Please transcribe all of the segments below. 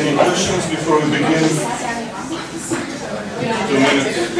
Any questions before we begin? 2 minutes.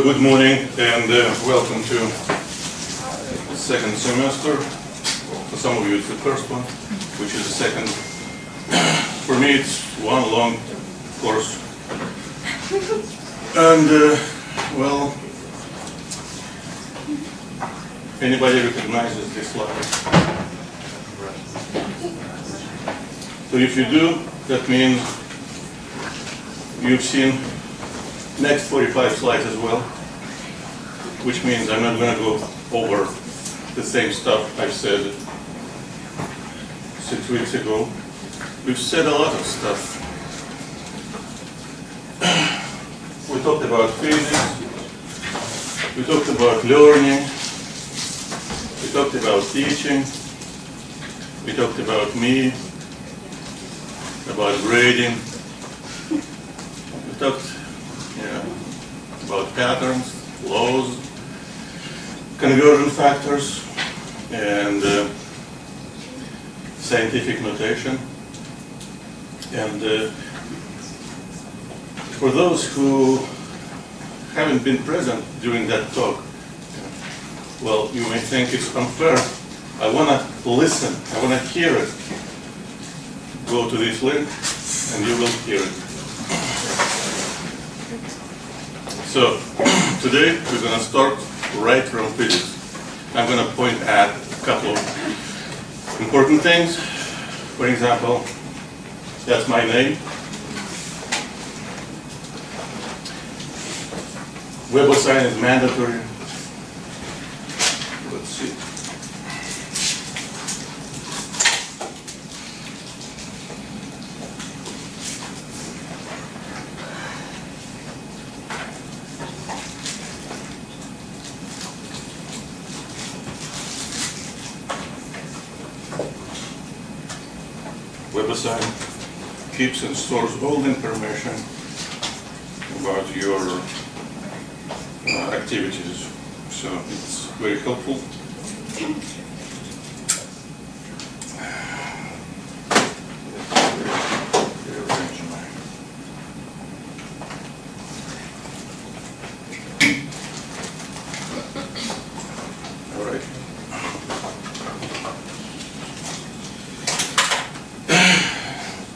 Good morning and welcome to the second semester. For some of you it's the first one, which is the second. For me it's one long course. And well, anybody recognizes this slide? So if you do, that means you've seen next 45 slides as well. Which means I'm not going to go over the same stuff I've said 6 weeks ago. We've said a lot of stuff. We talked about physics, we talked about learning, we talked about teaching, we talked about me, about grading, we talked about patterns, laws, conversion factors, and scientific notation. And for those who haven't been present during that talk, well, you may think it's unfair. I want to listen. I want to hear it. Go to this link, and you will hear it. So today we're going to start right from physics. I'm going to point at a couple of important things. For example, that's my name. WebAssign is mandatory. Let's see. WebAssign keeps and stores all the information about your activities, so it's very helpful.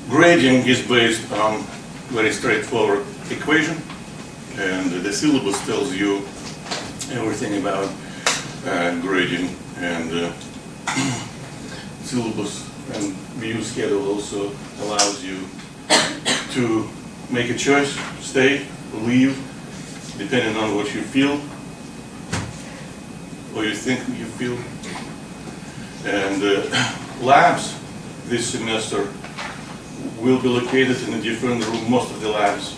Grading is based on very straightforward equation, and the syllabus tells you everything about grading, and syllabus and mu schedule also allows you to make a choice, stay, leave, depending on what you feel or you think you feel. And labs this semester will be located in a different room, most of the labs.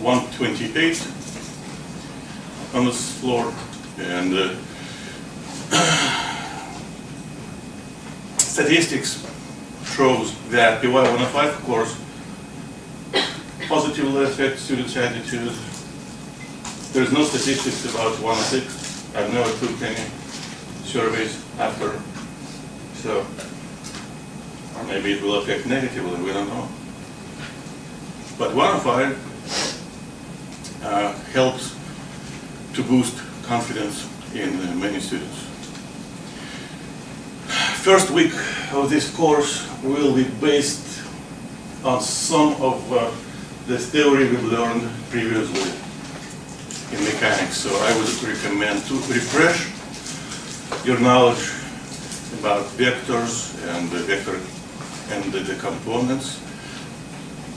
128 on this floor, and statistics shows that PY-105 course positively affects students' attitude. There's no statistics about 106. I've never took any surveys after, so maybe it will affect negatively, we don't know. But 105 helps to boost confidence in many students. First week of this course will be based on some of the theory we learned previously in mechanics, so I would recommend to refresh your knowledge about vectors and the vector and the components,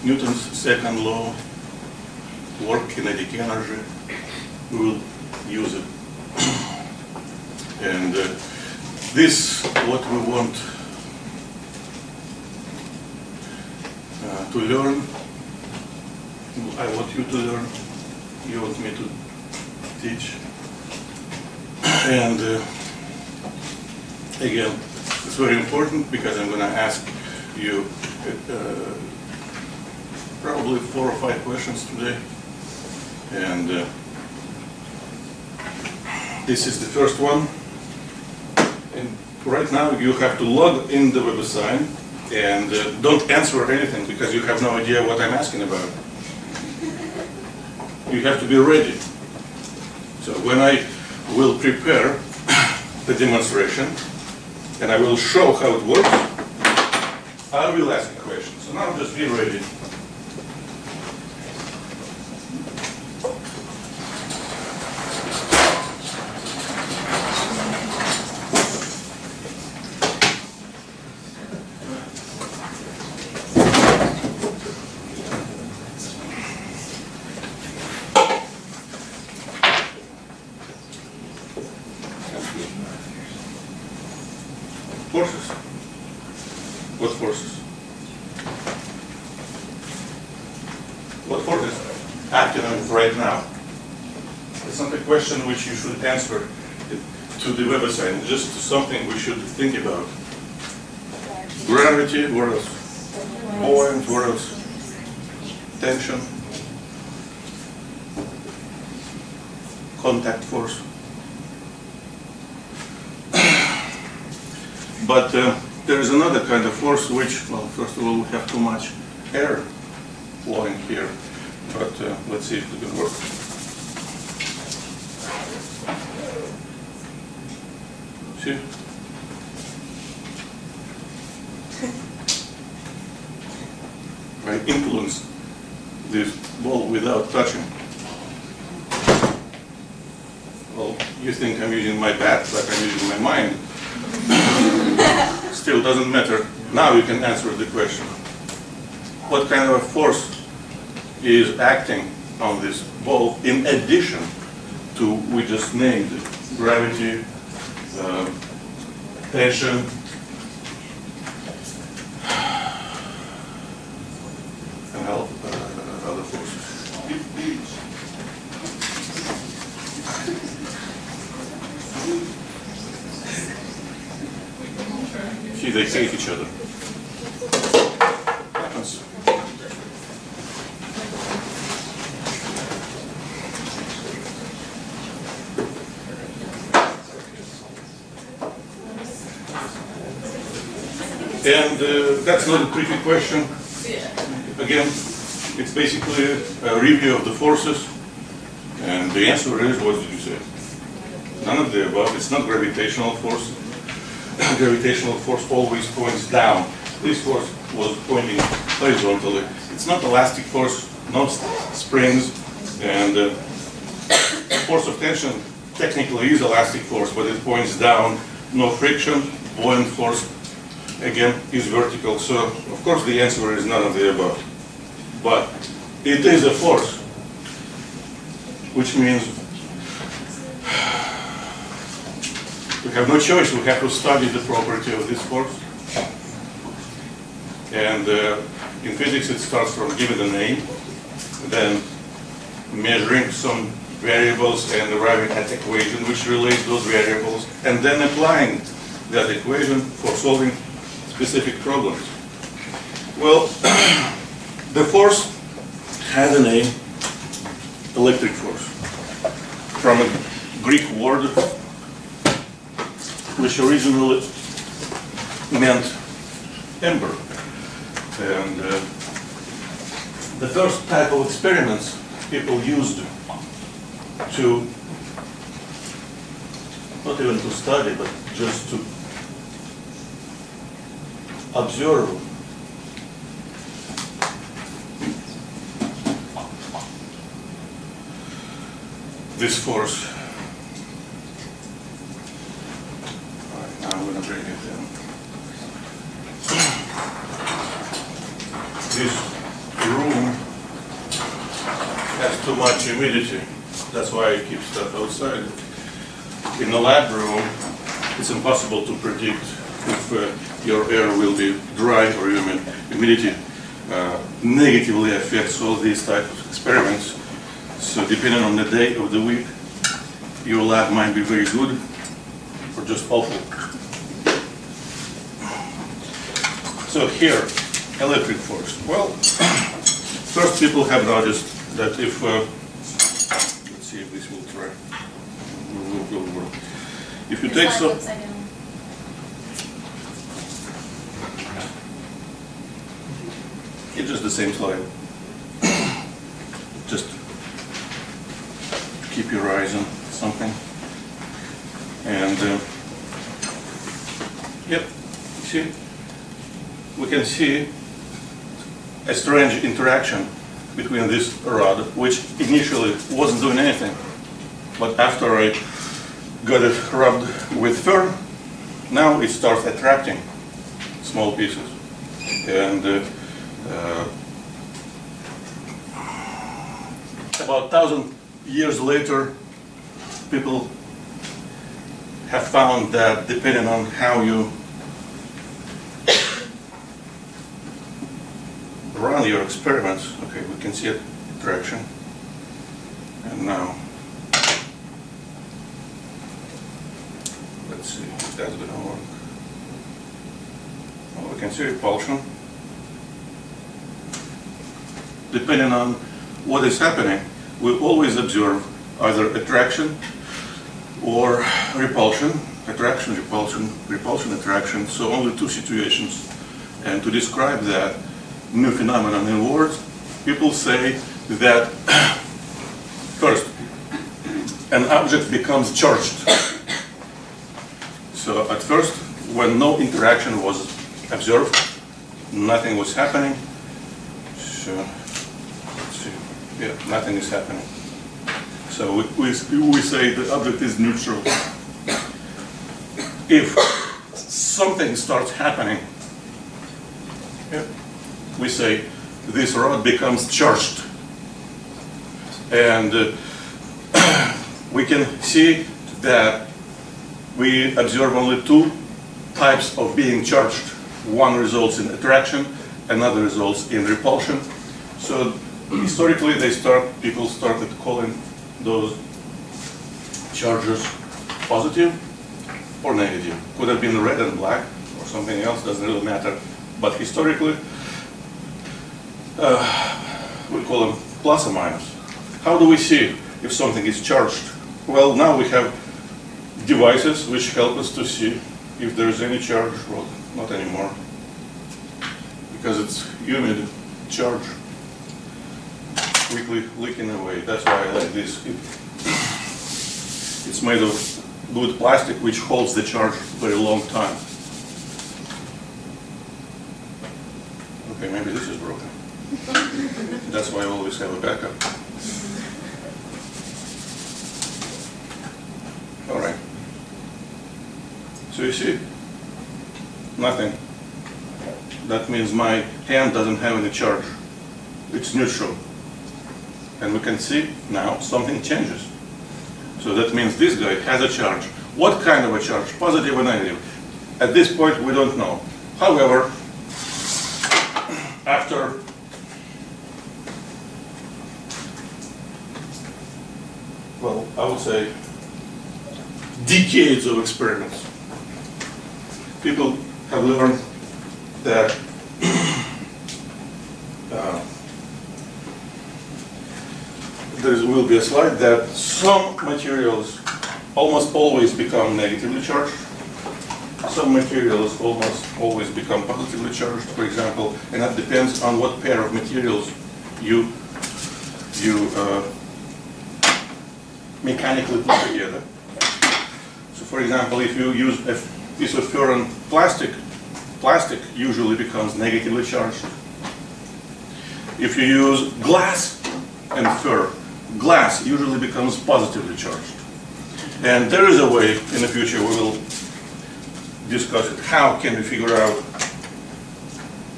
Newton's second law, work kinetic energy. We will use it. And this what we want to learn. I want you to learn. You want me to teach. And again, it's very important because I'm going to ask you probably 4 or 5 questions today. And this is the first one. And right now you have to log in the WebAssign and don't answer anything because you have no idea what I'm asking about. You have to be ready. So when I will prepare the demonstration and I will show how it works, I will ask a question. So now just be ready. Answer to the WebAssign, just something we should think about. Gravity, what else? Buoyant, what else? Tension, contact force. But there is another kind of force which, well, first of all, we have too much air flowing here. But let's see if it can work. See? I influence this ball without touching. Well, you think I'm using my bat, but I'm using my mind. Still doesn't matter. Now you can answer the question. What kind of a force is acting on this ball in addition to we just named gravity, tension, and help other forces. See, they hate each other. And that's not a tricky question. Again, it's basically a review of the forces. And the answer is, what did you say? None of the above. It's not gravitational force. Gravitational force always points down. This force was pointing horizontally. It's not elastic force, no springs. And force of tension technically is elastic force, but it points down. No friction, buoyant force. again, is vertical. So, of course, the answer is none of the above. But it is a force, which means we have no choice. We have to study the property of this force. And in physics, it starts from giving a name, then measuring some variables and arriving at equation which relates those variables, and then applying that equation for solving specific problems. Well, the force has a name, electric force, from a Greek word which originally meant ember. And the first type of experiments people used to, not even to study, but just to observe this force. All right, now I'm going to bring it down. This room has too much humidity. That's why I keep stuff outside. In the lab room, it's impossible to predict if your air will be dry or humid. Humidity negatively affects all these types of experiments. So depending on the day of the week, your lab might be very good or just awful. So here, electric force. Well, first people have noticed that if see if this will try. Will work. If you take some, it's just the same slide. Just keep your eyes on something. And yep, see, we can see a strange interaction between this rod, which initially wasn't doing anything, but after I got it rubbed with fur, now it starts attracting small pieces. And about 1,000 years later, people have found that depending on how you run your experiments, okay, we can see it, attraction, and now, let's see if that's going to work. Well, we can see repulsion. Depending on what is happening, we always observe either attraction or repulsion, attraction, repulsion, repulsion, attraction, so only two situations. And to describe that new phenomenon in words, people say that first, an object becomes charged. So at first, when no interaction was observed, nothing was happening. So let's see, yeah, nothing is happening. So we say the object is neutral. If something starts happening, yeah, we say this rod becomes charged. And we can see that we observe only two types of being charged. One results in attraction, another results in repulsion. So historically, people started calling those charges positive or negative. Could have been red and black or something else, doesn't really matter. But historically, we call them plus or minus. How do we see if something is charged? Well, now we have devices which help us to see if there is any charge. Well, not anymore, because it's humid charge quickly leaking away. That's why I like this. It's made of good plastic which holds the charge for a long time. Okay, maybe this is broken. That's why I always have a backup. All right. So you see, nothing. that means my hand doesn't have any charge. It's neutral. And we can see now something changes. So that means this guy has a charge. What kind of a charge? Positive or negative? At this point we don't know. However, after well, I would say decades of experiments, people have learned that there will be a slide that some materials almost always become negatively charged, some materials almost always become positively charged, for example, and that depends on what pair of materials you mechanically put together. So, for example, if you use a piece of ferrous plastic, plastic usually becomes negatively charged. If you use glass and fur, glass usually becomes positively charged. And there is a way in the future we will discuss it. How can we figure out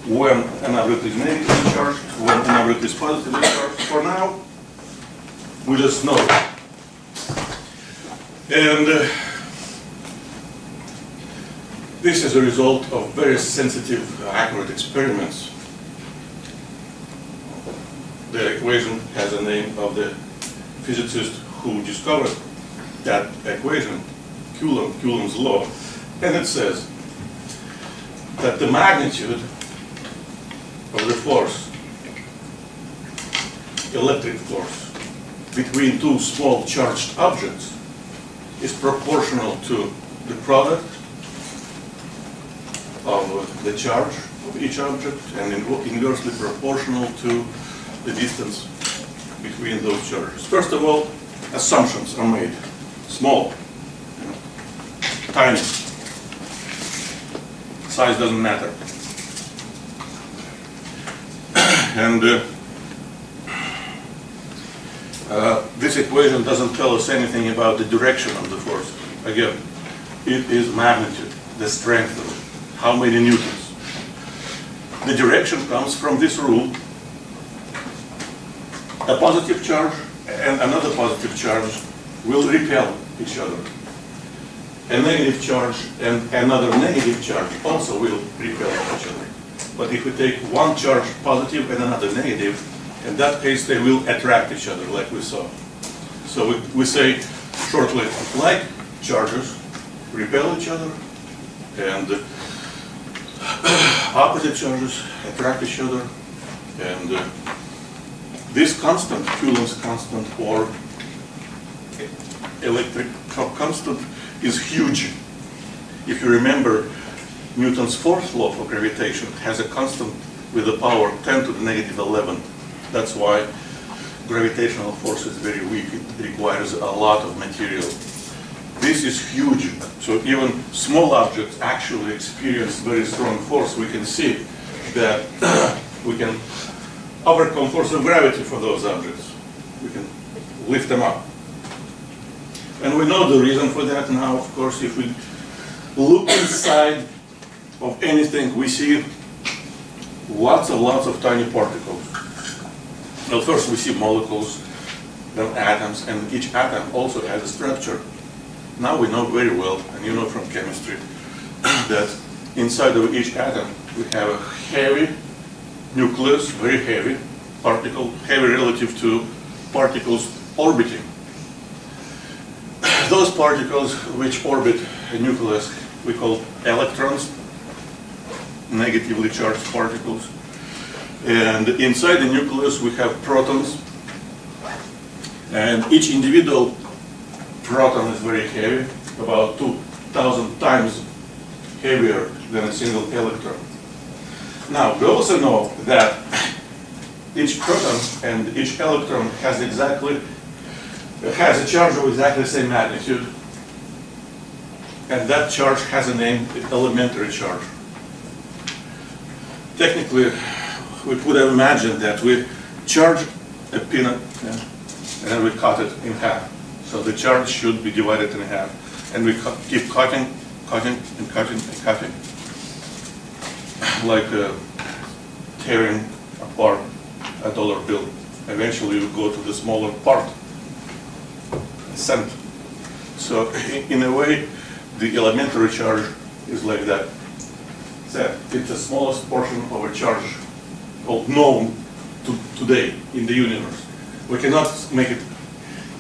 when an object is negatively charged, when an object is positively charged? For now, we just know. And this is a result of very sensitive, accurate experiments. The equation has a name of the physicist who discovered that equation, Coulomb's law, and it says that the magnitude of the force, electric force, between two small charged objects is proportional to the product of the charge of each object and inversely proportional to the distance between those charges. First of all, assumptions are made. Small, tiny, size doesn't matter. And this equation doesn't tell us anything about the direction of the force. Again, it is magnitude, the strength of it, how many newtons. The direction comes from this rule. A positive charge and another positive charge will repel each other. A negative charge and another negative charge also will repel each other. But if we take one charge positive and another negative, in that case they will attract each other, like we saw. So we say shortly, like charges repel each other, and opposite charges attract each other, and this constant, Coulomb's constant, or electric constant, is huge. If you remember, Newton's fourth law for gravitation has a constant with a power 10 to the negative 11. That's why gravitational force is very weak. It requires a lot of material. This is huge. So even small objects actually experience very strong force. We can see that we can overcome force of gravity for those objects. We can lift them up. And we know the reason for that now, of course. If we look inside of anything, we see lots and lots of tiny particles. Well, first we see molecules, then atoms, and each atom also has a structure. Now we know very well, and you know from chemistry, that inside of each atom we have a heavy nucleus, very heavy particle, heavy relative to particles orbiting. Those particles which orbit a nucleus we call electrons, negatively charged particles. And inside the nucleus we have protons, and each individual proton is very heavy, about 2,000 times heavier than a single electron. Now, we also know that each proton and each electron has a charge of exactly the same magnitude, and that charge has a name, elementary charge. Technically, we could have imagined that we charge a peanut, and then we cut it in half. So the charge should be divided in half, and we keep cutting, cutting, and cutting, and cutting. like tearing apart a dollar bill. Eventually you go to the smaller part, a cent. So in a way, the elementary charge is like that. It's the smallest portion of a charge known to today in the universe. We cannot make it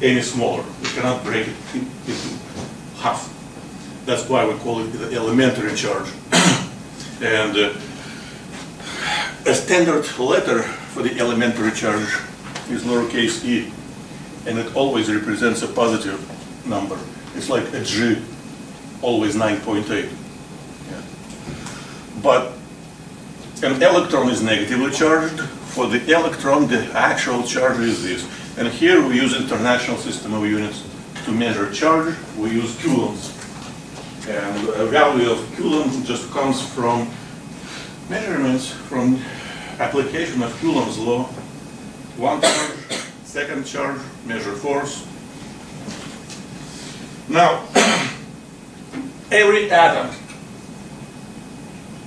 any smaller. We cannot break it into half. That's why we call it the elementary charge. And a standard letter for the elementary charge is lowercase e, and it always represents a positive number. It's like a G, always 9.8. Yeah. But an electron is negatively charged. For the electron, the actual charge is this. And here we use international system of units to measure charge. We use coulombs. And the value of coulomb just comes from measurements, from application of Coulomb's law. One charge, second charge, measure force. Now, every atom,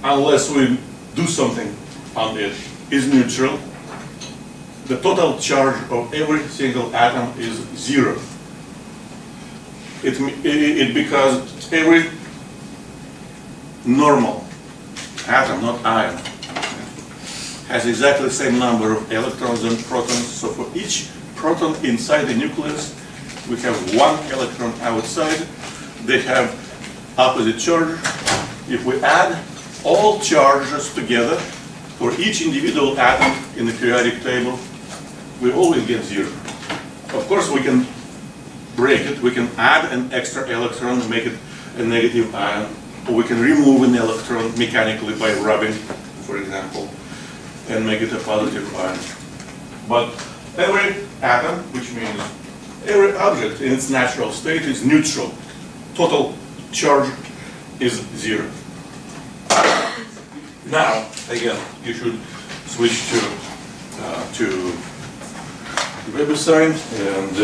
unless we do something on it, is neutral. The total charge of every single atom is zero. It because every normal atom, not ion, has exactly the same number of electrons and protons. So for each proton inside the nucleus, we have one electron outside. They have opposite charge. If we add all charges together for each individual atom in the periodic table, we always get zero. Of course, we can break it. We can add an extra electron and make it a negative ion. Or we can remove an electron mechanically by rubbing, for example, and make it a positive ion. But every atom, which means every object in its natural state, is neutral. Total charge is zero. Now, again, you should switch to WebAssign and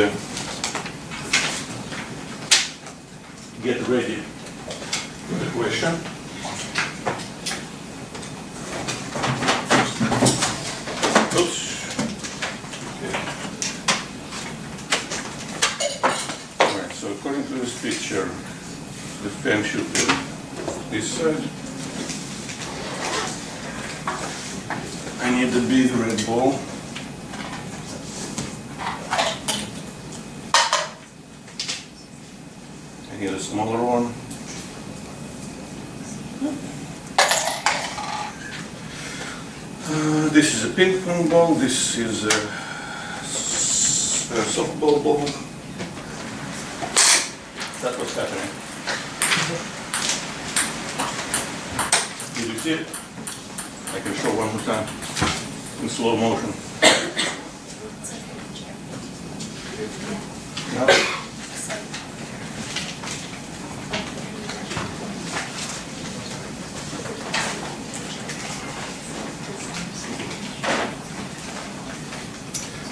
get ready for the question. According to this picture, the fan should be this side. I need the big red ball. I need a smaller one. This is a ping pong ball, this is a softball ball. That's what's happening. Did you see it? I can show one more time in slow motion. No.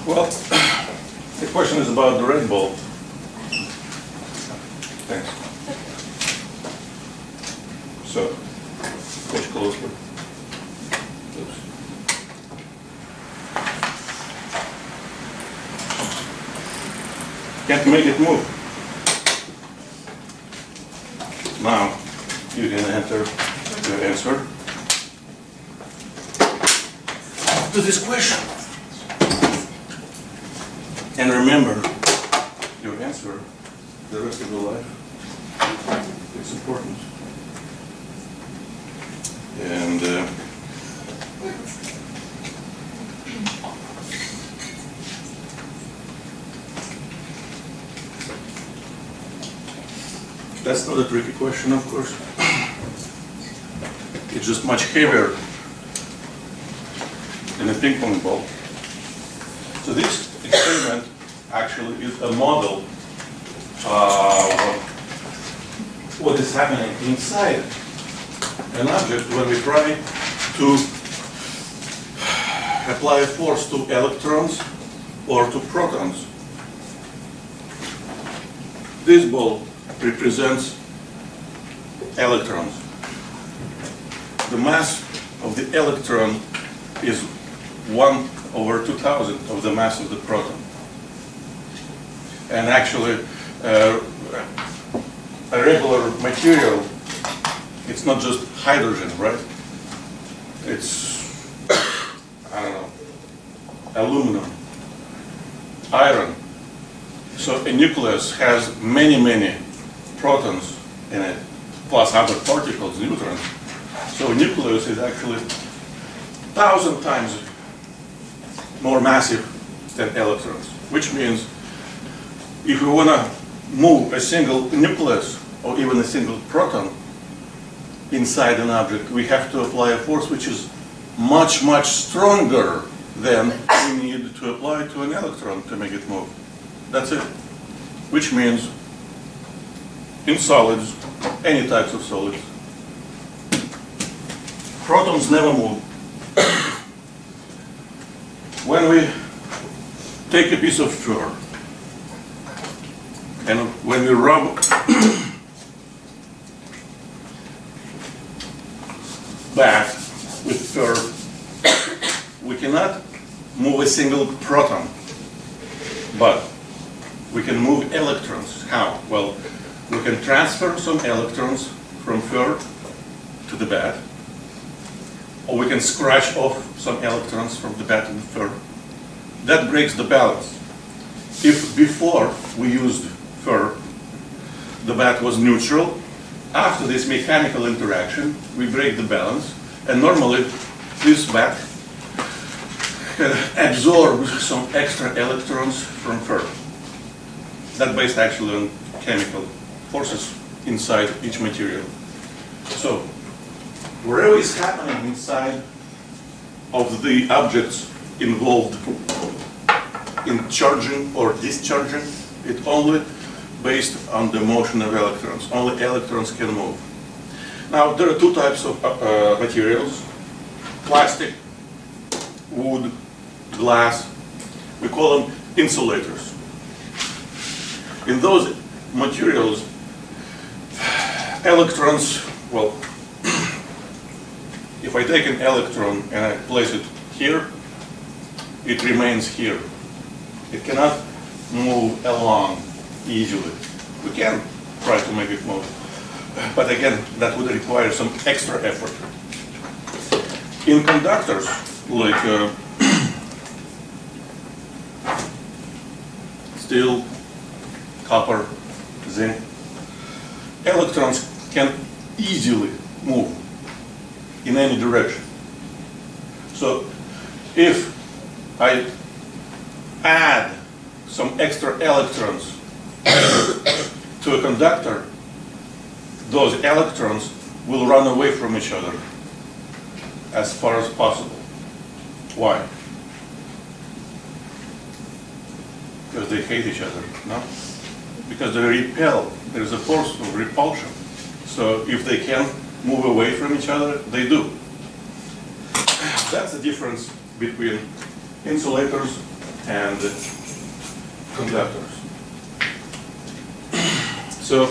Well, the question is about the red ball. Thanks. So, push closely. Oops. Can't make it move. Now, you can enter the answer to this question. And remember, your answer the rest of your life. It's important. And that's not a tricky question, of course. It's just much heavier than a ping pong ball. So this experiment actually is a model what is happening inside an object when we try to apply force to electrons or to protons. This ball represents electrons. The mass of the electron is 1/2000 of the mass of the proton. And actually, a regular material, it's not just hydrogen, right? It's, I don't know, aluminum, iron. So a nucleus has many, many protons in it, plus other particles, neutrons. So a nucleus is actually 1,000 times more massive than electrons, which means if you want to move a single nucleus or even a single proton inside an object, we have to apply a force which is much, much stronger than we need to apply to an electron to make it move. That's it. Which means in solids, any types of solids, protons never move. When we take a piece of fur, and when we rub back with fur, we cannot move a single proton, but we can move electrons. How? Well, we can transfer some electrons from fur to the bat, or we can scratch off some electrons from the bat to the fur. That breaks the balance. If before we used fur, the bat was neutral, after this mechanical interaction, we break the balance, and normally this bat absorbs some extra electrons from fur. That's based actually on chemical forces inside each material. So whatever is happening inside of the objects involved in charging or discharging, it only based on the motion of electrons. Only electrons can move. Now, there are two types of materials: plastic, wood, glass. We call them insulators. In those materials, electrons, well, if I take an electron and I place it here, it remains here. It cannot move along easily. We can try to make it move, but again, that would require some extra effort. In conductors, like steel, copper, zinc, electrons can easily move in any direction. So if I add some extra electrons to a conductor, those electrons will run away from each other as far as possible. Why? Because they hate each other, no? Because they repel. There's a force of repulsion. So if they can move away from each other, they do. That's the difference between insulators and conductors. So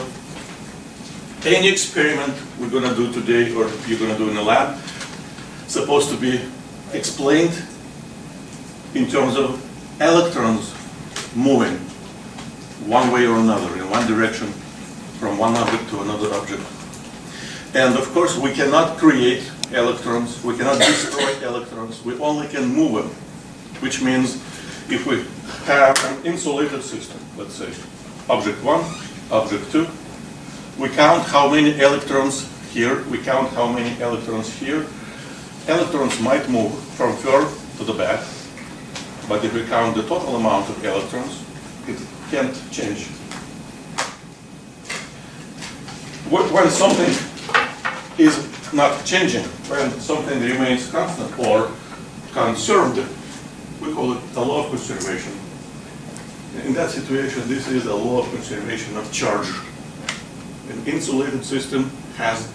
any experiment we're going to do today, or you're going to do in the lab, is supposed to be explained in terms of electrons moving one way or another, in one direction, from one object to another object. And of course, we cannot create electrons, we cannot destroy electrons, we only can move them. Which means if we have an insulated system, let's say object 1, object 2, we count how many electrons here, we count how many electrons here. Electrons might move from fur to the bat, but if we count the total amount of electrons, it can't change. When something is not changing, when something remains constant or conserved, we call it the law of conservation. In that situation, this is the law of conservation of charge. An insulated system has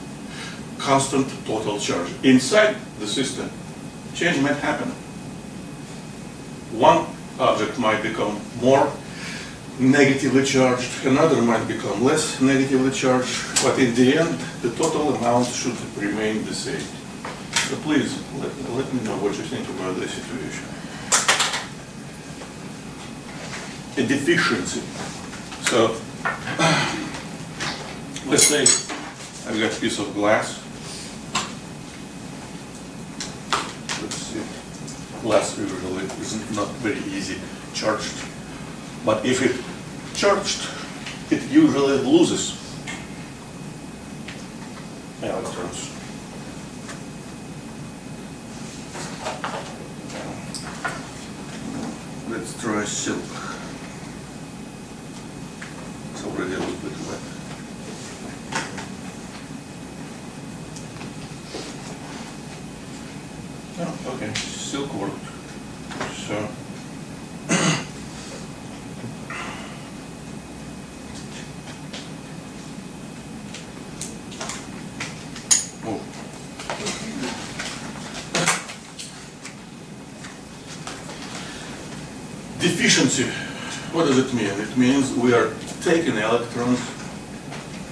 constant total charge. Inside the system, change might happen. One object might become more negatively charged, another might become less negatively charged, but in the end, the total amount should remain the same. So please, let me know what you think about this situation. A deficiency. So, let's say I've got a piece of glass. Let's see. Glass usually is not very easy charged. But if it charged, it usually loses electrons. Let's try silk. It's already a little bit wet. Oh, okay, silk worked. So deficiency, what does it mean? It means we are taking electrons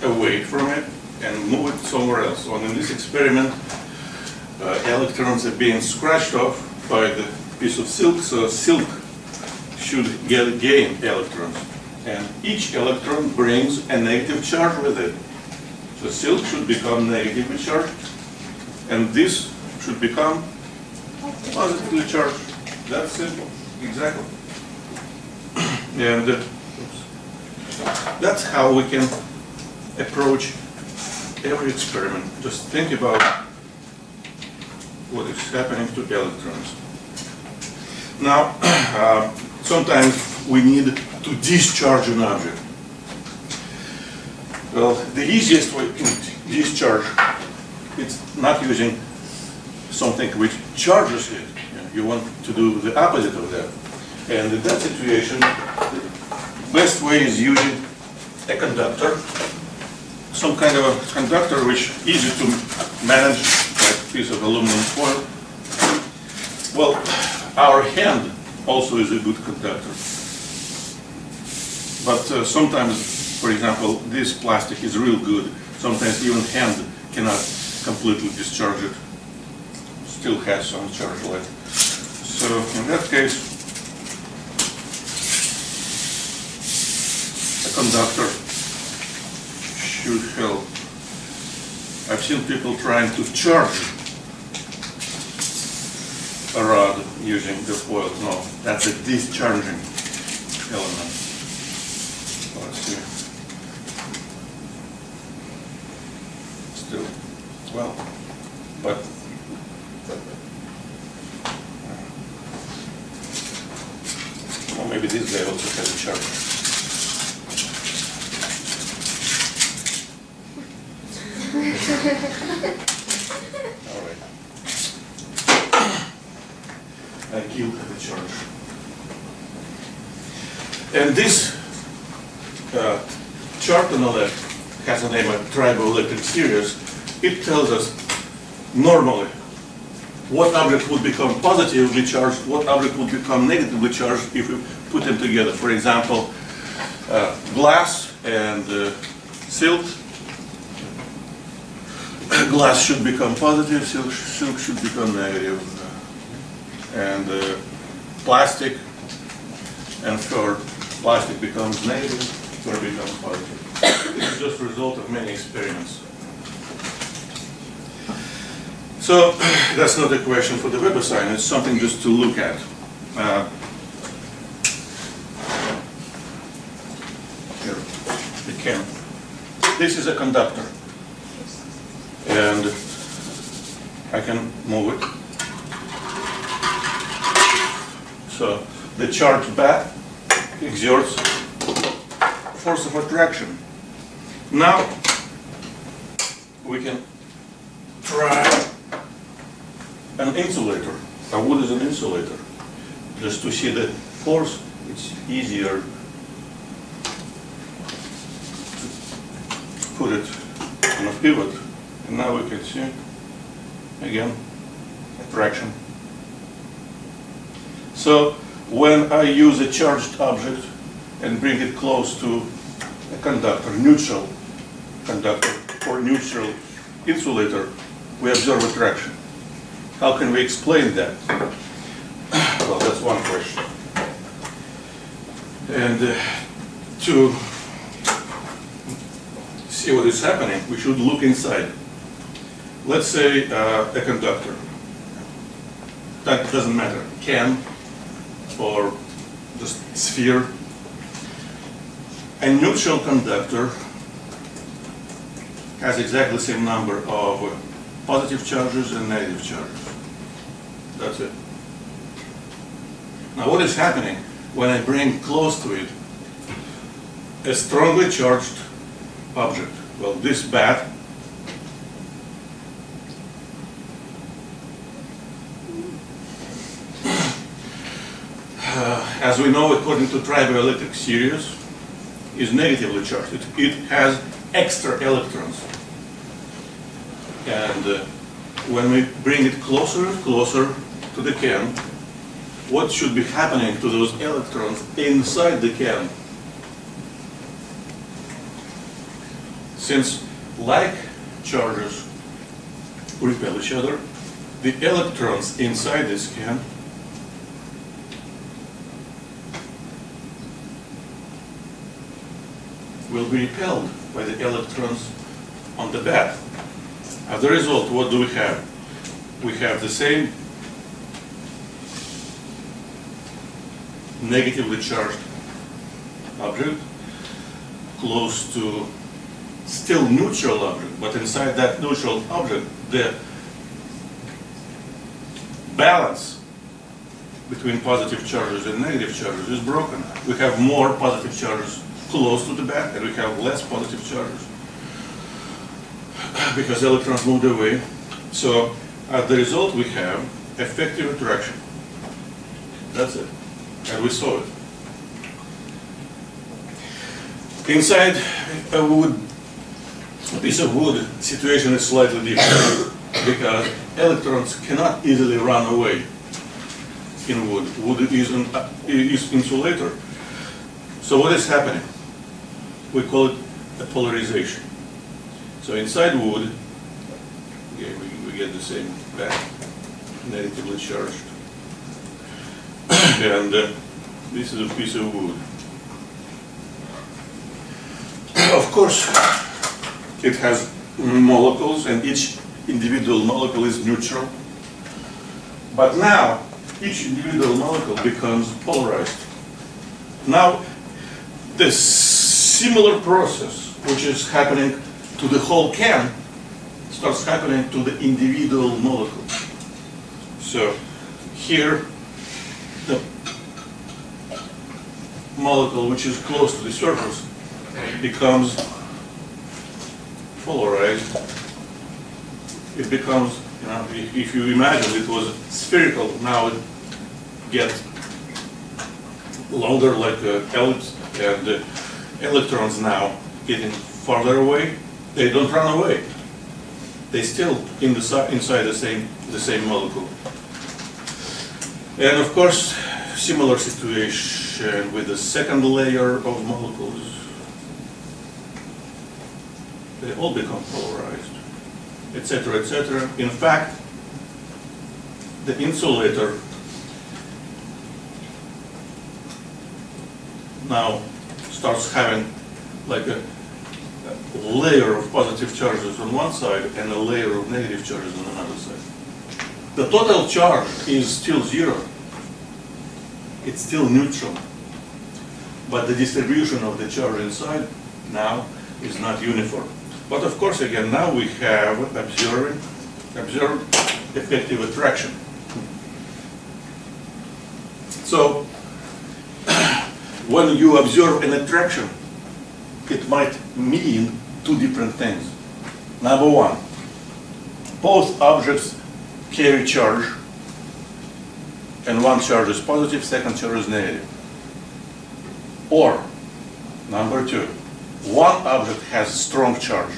away from it and move it somewhere else. So in this experiment, electrons are being scratched off by the piece of silk, so silk should gain electrons. And each electron brings a negative charge with it. So silk should become negatively charged, and this should become positively charged. That's simple, exactly. And that's how we can approach every experiment. Just think about what is happening to electrons. Now, sometimes we need to discharge an object. Well, the easiest way to discharge, it's not using something which charges it. You want to do the opposite of that. And in that situation, the best way is using a conductor, some kind of a conductor which is easy to manage, like a piece of aluminum foil. Well, our hand also is a good conductor. But sometimes, for example, this plastic is real good. Sometimes even hand cannot completely discharge it. Still has some charge left. So in that case, conductor should help. I've seen people trying to charge a rod using the foil. No, that's a discharging element. Let's see. Still, well, but well, maybe this guy also has a charge. All right. I killed the charge. And this chart on the left has a name of triboelectric series. It tells us normally what object would become positively charged, what object would become negatively charged if you put them together. For example, glass and silk. Glass should become positive, silk should become negative, and plastic and fur, plastic becomes negative, fur becomes positive. This is just a result of many experiments. So that's not a question for the WebAssign, it's something just to look at. Here, it can. This is a conductor. And I can move it. So the charged bat exerts force of attraction. Now we can try an insulator. Now what is an insulator? Just to see the force, it's easier to put it on a pivot. And now we can see, again, attraction. So when I use a charged object and bring it close to a conductor, neutral conductor or neutral insulator, we observe attraction. How can we explain that? Well, that's one question. And to see what is happening, we should look inside. Let's say a conductor. That doesn't matter. Can or just sphere. A neutral conductor has exactly the same number of positive charges and negative charges. That's it. Now, what is happening when I bring close to it a strongly charged object? Well, this bat as we know, according to triboelectric series, is negatively charged. It has extra electrons. And when we bring it closer and closer to the can, what should be happening to those electrons inside the can? Since like charges repel each other, the electrons inside this can will be repelled by the electrons on the bat. As a result, what do we have? We have the same negatively charged object close to still neutral object, but inside that neutral object, the balance between positive charges and negative charges is broken. We have more positive charges close to the bat, and we have less positive charges because electrons moved away. So as the result, we have effective interaction. That's it. And we saw it. Inside a wood, a piece of wood, situation is slightly different because electrons cannot easily run away in wood. Wood is insulator. So what is happening? We call it a polarization. So inside wood, okay, we get the same back, negatively charged. And this is a piece of wood. Of course, it has molecules, and each individual molecule is neutral. But now, each individual molecule becomes polarized. Now, this similar process, which is happening to the whole can, starts happening to the individual molecule. So here, the molecule which is close to the surface becomes polarized. It becomes, you know, if you imagine it was spherical, now it gets longer like an ellipse, and the electrons now getting farther away. They don't run away. They still inside the same molecule. And of course, similar situation with the second layer of molecules. They all become polarized, etc., etc. In fact, the insulator now starts having like a layer of positive charges on one side and a layer of negative charges on another side. The total charge is still zero. It's still neutral. But the distribution of the charge inside now is not uniform. But of course, again, now we have observed effective attraction. So when you observe an attraction, it might mean two different things. Number one, both objects carry charge, and one charge is positive, second charge is negative. Or, number two, one object has strong charge,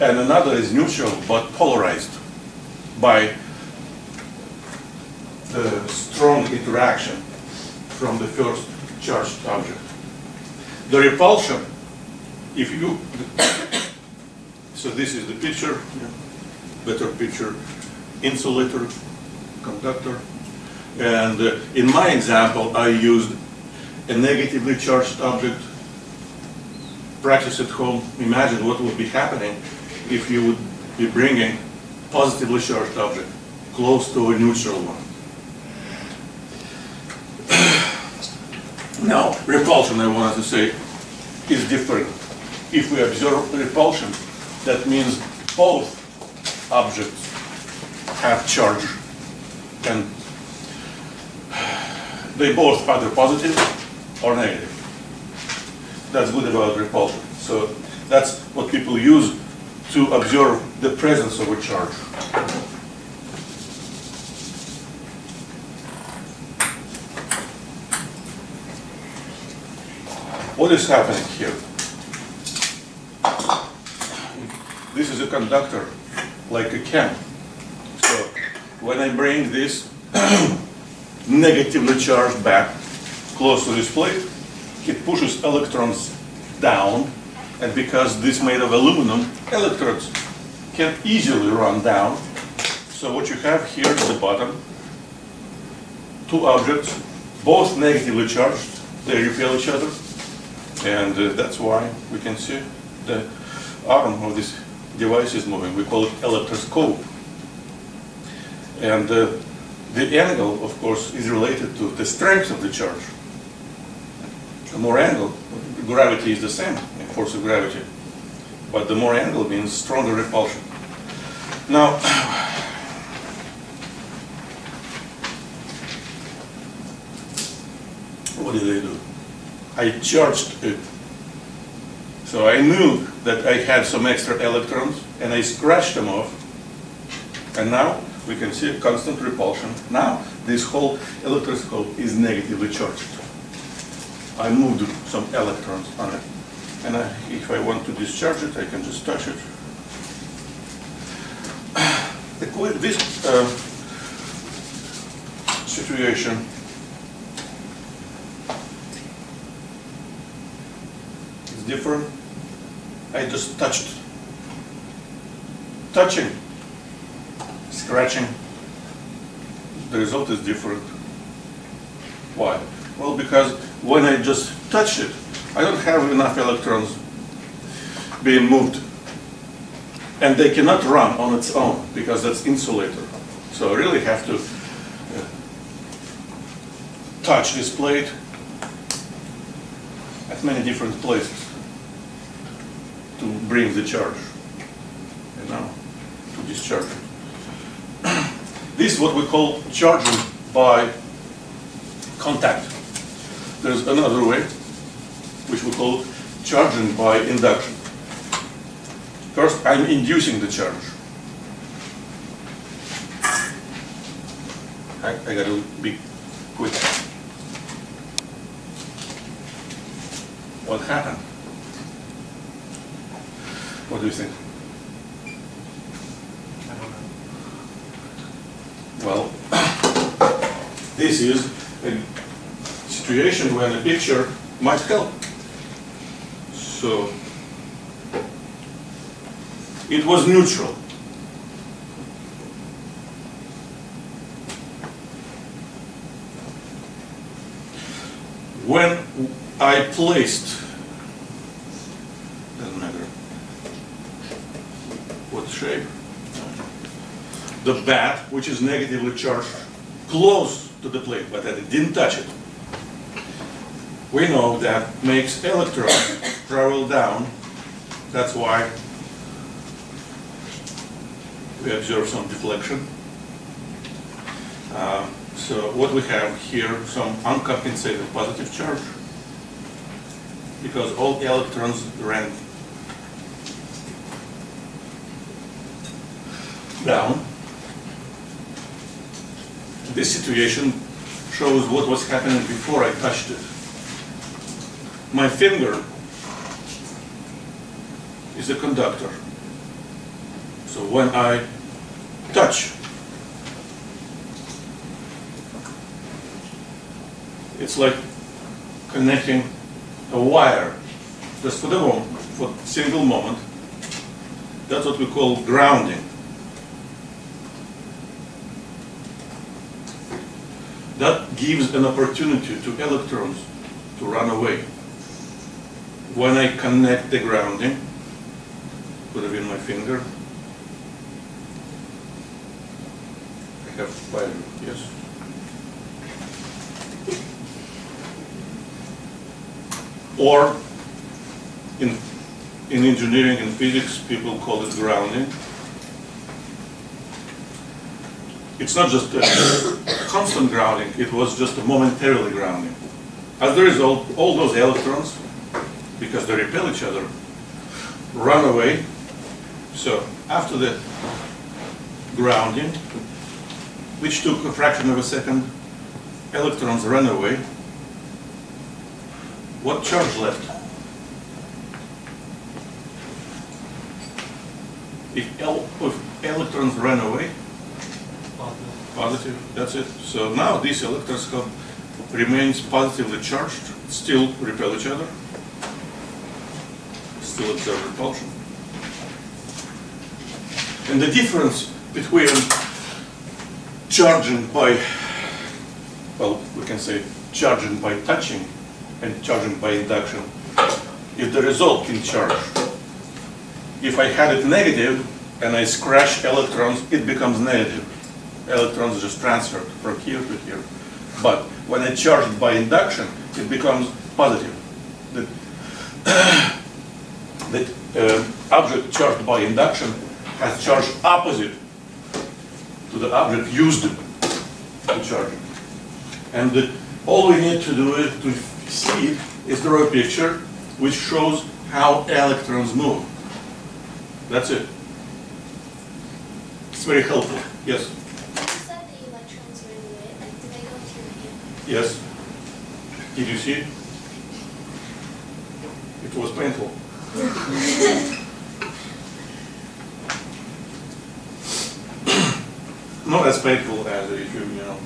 and another is neutral but polarized by the strong interaction from the first charged object. The repulsion, if you, so this is the picture, better picture. insulator, conductor. And in my example, I used a negatively charged object. Practice at home, imagine what would be happening if you would be bringing positively charged object close to a neutral one. Now, repulsion, I wanted to say, is different. If we observe repulsion, that means both objects have charge, and they both either positive or negative. That's good about repulsion. So that's what people use to observe the presence of a charge. What is happening here? This is a conductor, like a can. So when I bring this negatively charged back close to this plate, it pushes electrons down, and because this is made of aluminum, electrons can easily run down. So what you have here at the bottom, two objects, both negatively charged, they repel each other, and that's why we can see the arm of this device is moving. We call it electroscope. And the angle, of course, is related to the strength of the charge. The more angle, gravity is the same, the force of gravity, but the more angle means stronger repulsion. Now, what did I do? I charged it. So I knew that I had some extra electrons, and I scratched them off. And now we can see constant repulsion. Now this whole electroscope is negatively charged. I moved some electrons on it, and if I want to discharge it, I can just touch it. This situation is different. I just touched. Touching, scratching, the result is different. Why? Well, because when I just touch it, I don't have enough electrons being moved. And they cannot run on its own, because that's insulator. So I really have to touch this plate at many different places to bring the charge, and now to discharge it. This is what we call charging by contact. There's another way, which we call charging by induction. First, I'm inducing the charge. I gotta be quick. What happened? What do you think? Well, this is a situation when a picture might help. So it was neutral. When I placed, doesn't matter what shape, the bat, which is negatively charged, close to the plate, but I didn't touch it. We know that makes electrons travel down. That's why we observe some deflection. So what we have here, some uncompensated positive charge, because all electrons ran down. This situation shows what was happening before I touched it. My finger is a conductor. So when I touch, it's like connecting a wire just for the moment, for a single moment. That's what we call grounding. That gives an opportunity to electrons to run away. When I connect the grounding, put it in my finger, I have value, yes? Or in engineering and physics, people call it grounding. It's not just a constant grounding, it was just a momentarily grounding. As a result, all those electrons, because they repel each other, run away. So after the grounding, which took a fraction of a second, electrons ran away. What charge left? If electrons ran away, positive, that's it. So now this electroscope remains positively charged, still repel each other, still observe repulsion. And the difference between charging by, well, we can say charging by touching and charging by induction is the resulting charge. If I had it negative and I scratch electrons, it becomes negative. Electrons just transferred from here to here. But when I charge by induction, it becomes positive. That object charged by induction has charge opposite to the object used to charge it. And all we need to do to see it is to draw a picture which shows how electrons move. That's it. It's very helpful. Yes? You said the electrons were in the way, like did they go through here? Yes. Did you see it? It was painful. Not as painful as if you know.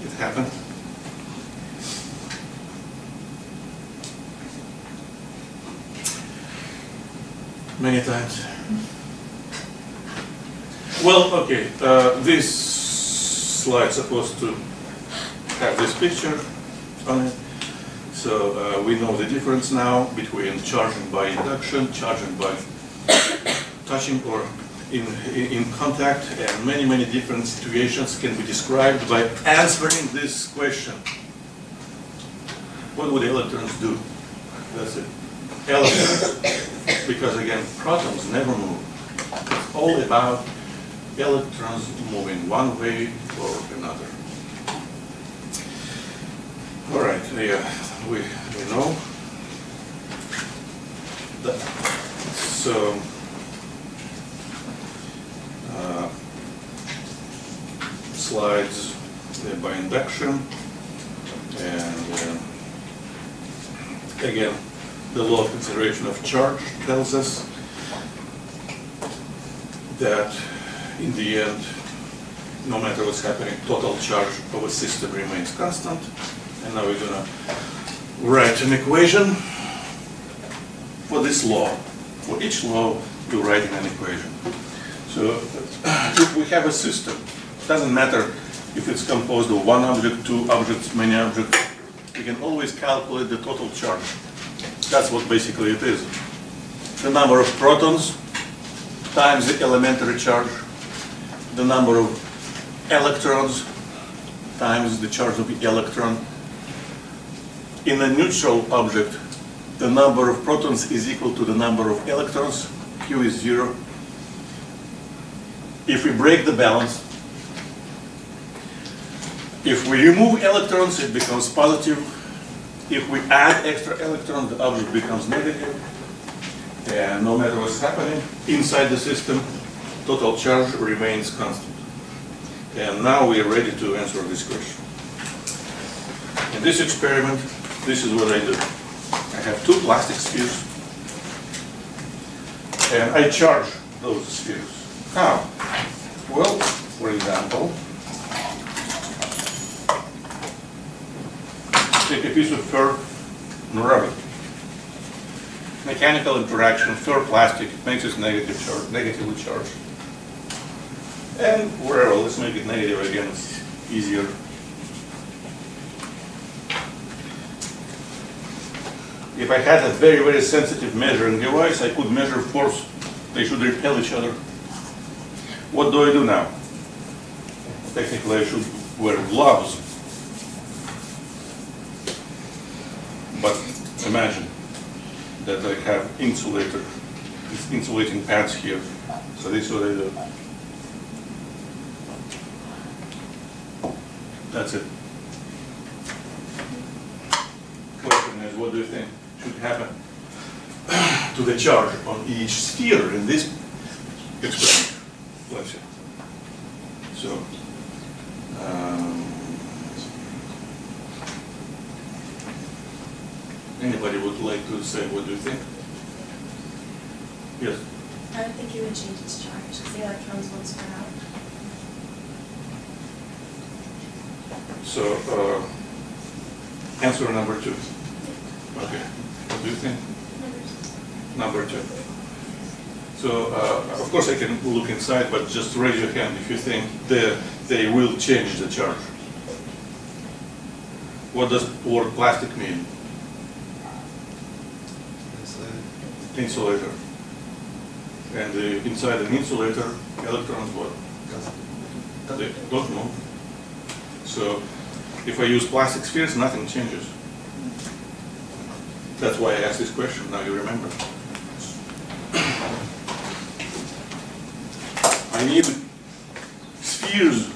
It happened. Many times. Well, okay, this slide is supposed to have this picture on it. So we know the difference now between charging by induction, charging by touching or in contact, and many, many different situations can be described by answering this question. What would electrons do? That's it. Electrons, because again, protons never move. It's all about electrons moving one way or another. All right, yeah, we know that. So slides by induction, and again, the law of conservation of charge tells us that in the end, no matter what's happening, total charge of a system remains constant. And now we're going to write an equation for this law. For each law, you're writing an equation. So if we have a system, it doesn't matter if it's composed of one object, two objects, many objects, we can always calculate the total charge. That's what basically it is. The number of protons times the elementary charge, the number of electrons times the charge of the electron. In a neutral object, the number of protons is equal to the number of electrons. Q is 0. If we break the balance, if we remove electrons, it becomes positive. If we add extra electrons, the object becomes negative. And no matter what's happening inside the system, total charge remains constant. And now we are ready to answer this question. In this experiment, this is what I do. I have two plastic spheres, and I charge those spheres. How? Well, for example, take a piece of fur and rub it. Mechanical interaction, fur plastic, makes it negatively charged. And wherever, let's make it negative again, it's easier. If I had a very, very sensitive measuring device, I could measure force. They should repel each other. What do I do now? Technically, I should wear gloves. But imagine that I have insulating pads here. So this is what I do. That's it. Question is, what do you think should happen to the charge on each sphere in this expression? So, anybody would like to say what do you think? Yes? I don't think it would change its charge because the electrons would spread out. So, answer number two. Okay. What do you think? Number two. So, of course I can look inside, but just raise your hand if you think they will change the charge. What does the word plastic mean? Insulator. And inside an insulator, electrons what? They don't move. So if I use plastic spheres, nothing changes. That's why I asked this question, now you remember. I need spheres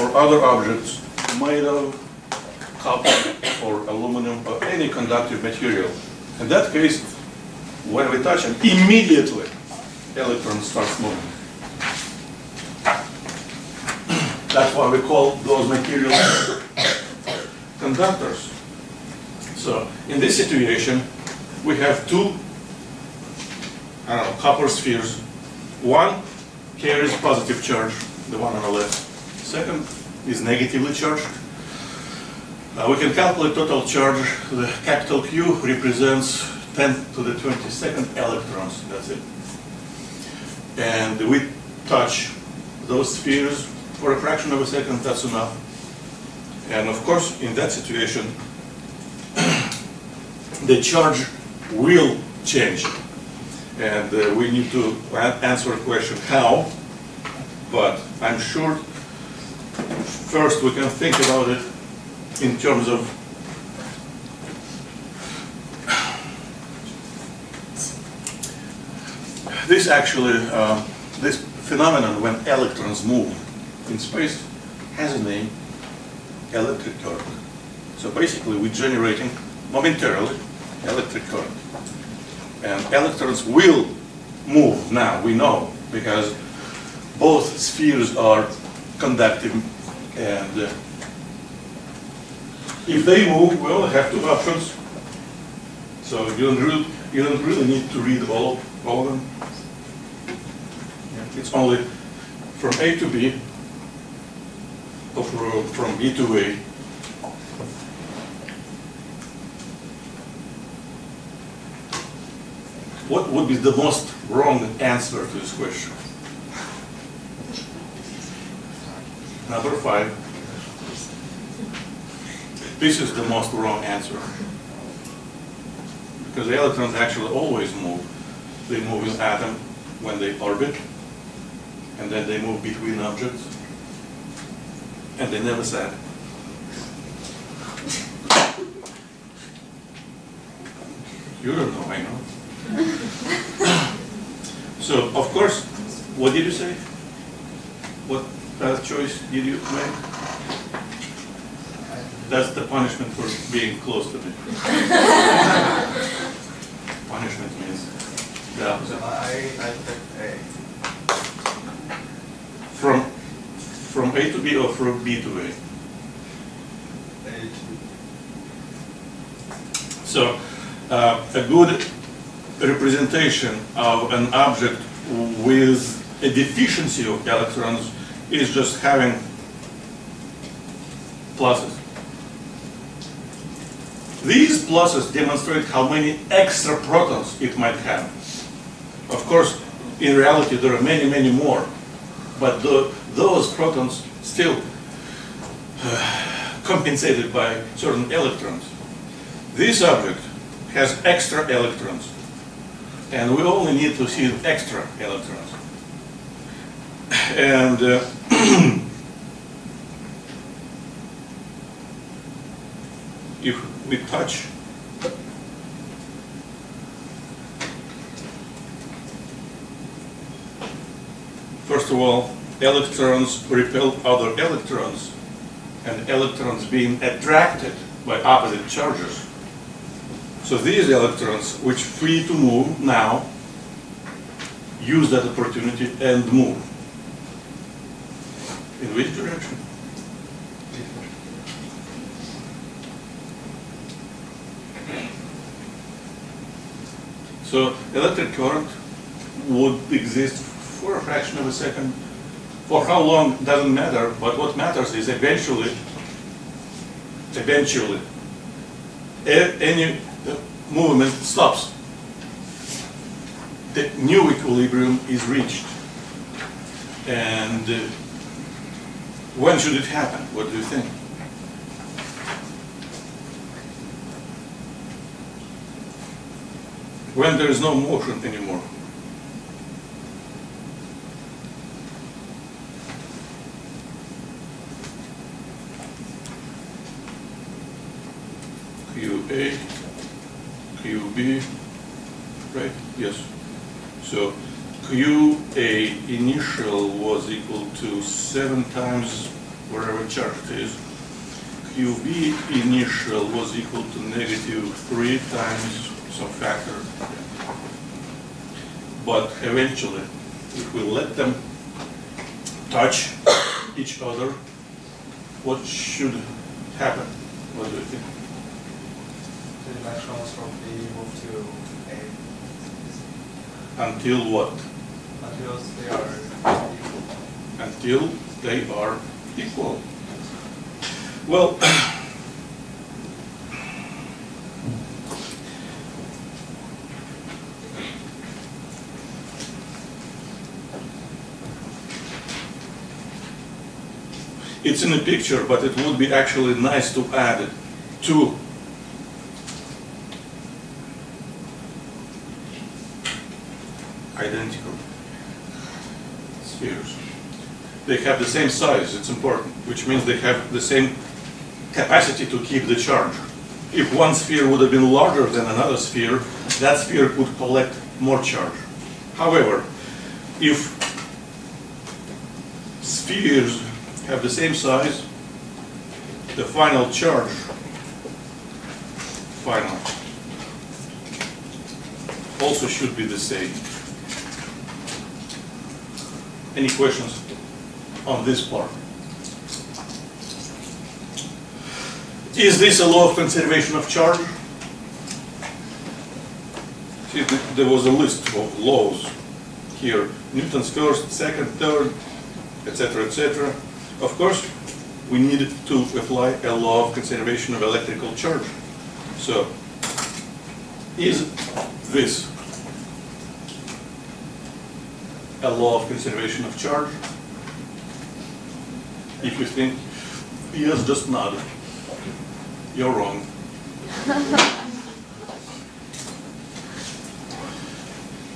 or other objects made of copper or aluminum or any conductive material. In that case, when we touch it, immediately electron starts moving. That's why we call those materials conductors. So in this situation, we have two copper spheres. One carries positive charge, the one on the left. Second is negatively charged. We can calculate total charge. The capital Q represents 10 to the 22nd electrons, that's it. And we touch those spheres for a fraction of a second, that's enough. And of course, in that situation, the charge will change. And we need to answer a question, how? But I'm sure first we can think about it in terms of this actually, this phenomenon when electrons move in space has a name, electric current. So basically we're generating momentarily electric current. And electrons will move now, we know, because both spheres are conductive. And if they move, well, I have two options. So you don't really need to read all of them. It's only from A to B, or from B to A. What would be the most wrong answer to this question? Number 5. This is the most wrong answer. Because the electrons actually always move. They move in atom when they orbit. And then they move between objects, and they never sat. You don't know, I know. So, of course, what did you say? What choice did you make? That's the punishment for being close to me. Punishment means the opposite. I picked A. From A to B or from B to A? A to B. So a good representation of an object with a deficiency of electrons is just having pluses. These pluses demonstrate how many extra protons it might have. Of course, in reality, there are many, many more. but those protons still compensated by certain electrons. This object has extra electrons, and we only need to see extra electrons. And if we touch, first of all, electrons repel other electrons, and electrons being attracted by opposite charges. So these electrons, which are free to move now, use that opportunity and move. In which direction? So electric current would exist for a fraction of a second. For how long doesn't matter, but what matters is eventually, any movement stops. The new equilibrium is reached. And when should it happen? What do you think? When there is no motion anymore. QA, QB, right? Yes. So QA initial was equal to 7 times wherever charge it is. QB initial was equal to negative 3 times some factor. But eventually, if we let them touch each other, what should happen? What do you think? The electrons from B move to A. Until what? Until they are equal. Until they are equal. Well, it's in the picture, but it would be actually nice to add it to identical spheres. They have the same size, it's important, which means they have the same capacity to keep the charge. If one sphere would have been larger than another sphere, that sphere could collect more charge. However, if spheres have the same size, the final charge, also should be the same. Any questions on this part? Is this a law of conservation of charge? See, there was a list of laws here. Newton's first, second, third, etc., etc. Of course, we needed to apply a law of conservation of electrical charge. So, is this a law of conservation of charge? If you think yes, just nod. You're wrong.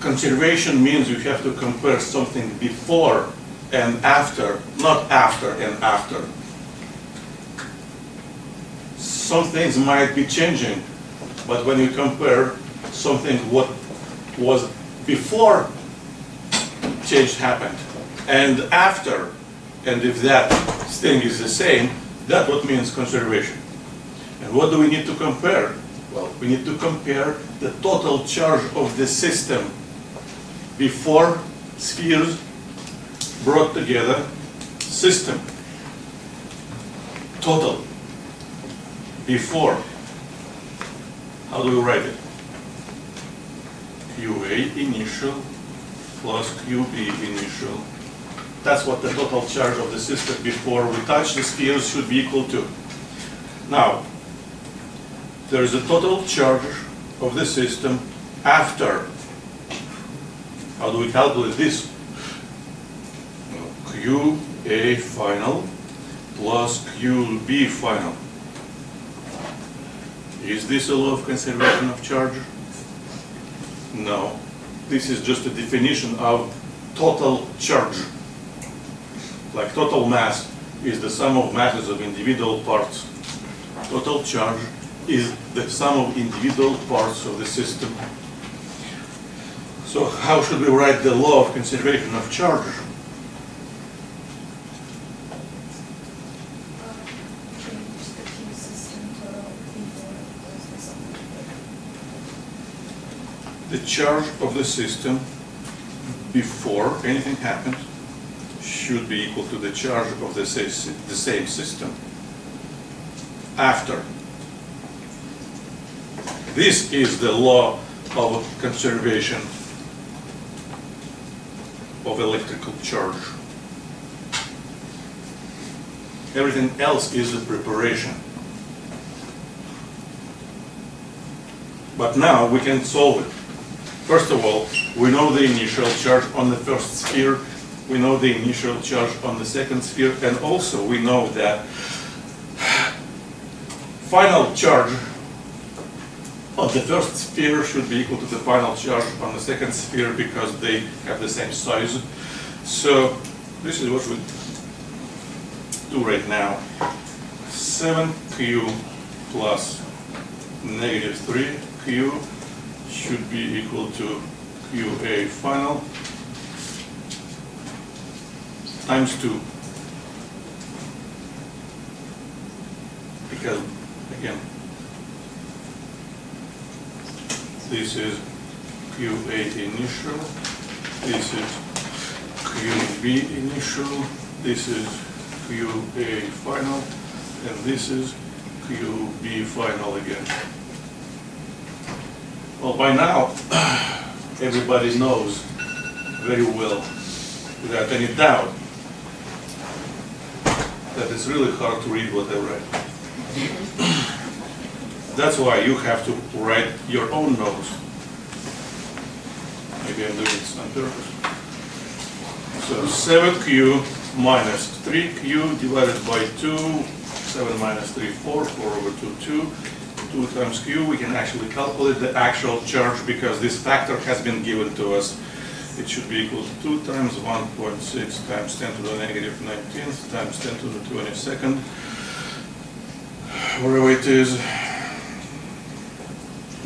Conservation means you have to compare something before and after, not after and after. Some things might be changing, but when you compare something what was before change happened and after, and if that thing is the same, that what means conservation. And what do we need to compare? Well, we need to compare the total charge of the system before spheres brought together system. Total. Before. How do we write it? QA initial plus QB initial. That's what the total charge of the system before we touch the spheres should be equal to. Now, there is a total charge of the system after. How do we calculate this? Q QA final plus QB final. Is this a law of conservation of charge? No. This is just a definition of total charge. Like total mass is the sum of masses of individual parts. Total charge is the sum of individual parts of the system. So how should we write the law of conservation of charge? The charge of the system before anything happens should be equal to the charge of the same system after. This is the law of conservation of electrical charge. Everything else is the preparation. But now we can solve it. First of all, we know the initial charge on the first sphere, we know the initial charge on the second sphere, and also we know that final charge on the first sphere should be equal to the final charge on the second sphere because they have the same size. So this is what we do right now. 7q plus negative 3q should be equal to QA final times 2. Because, again, this is QA initial, this is QB initial, this is QA final, and this is QB final again. Well, by now, everybody knows very well, without any doubt, that it's really hard to read what I write. That's why you have to write your own notes. Maybe I'm doing this on purpose. So 7q minus 3q divided by 2, 7 minus 3, 4, 4 over 2, 2. 2 times q, we can actually calculate the actual charge because this factor has been given to us. It should be equal to 2 times 1.6 times 10 to the negative 19th times 10 to the 22nd, wherever it is.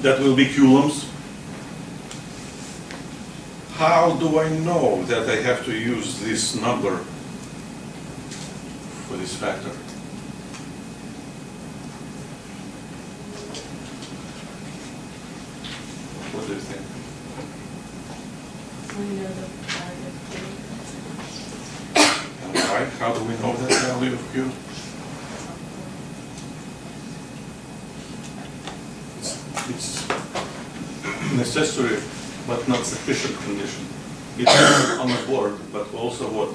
That will be coulombs. How do I know that I have to use this number for this factor? What do you think? We know the value of Q. All right. How do we know that value of Q? It's necessary, but not sufficient condition. It's on the board, but also what?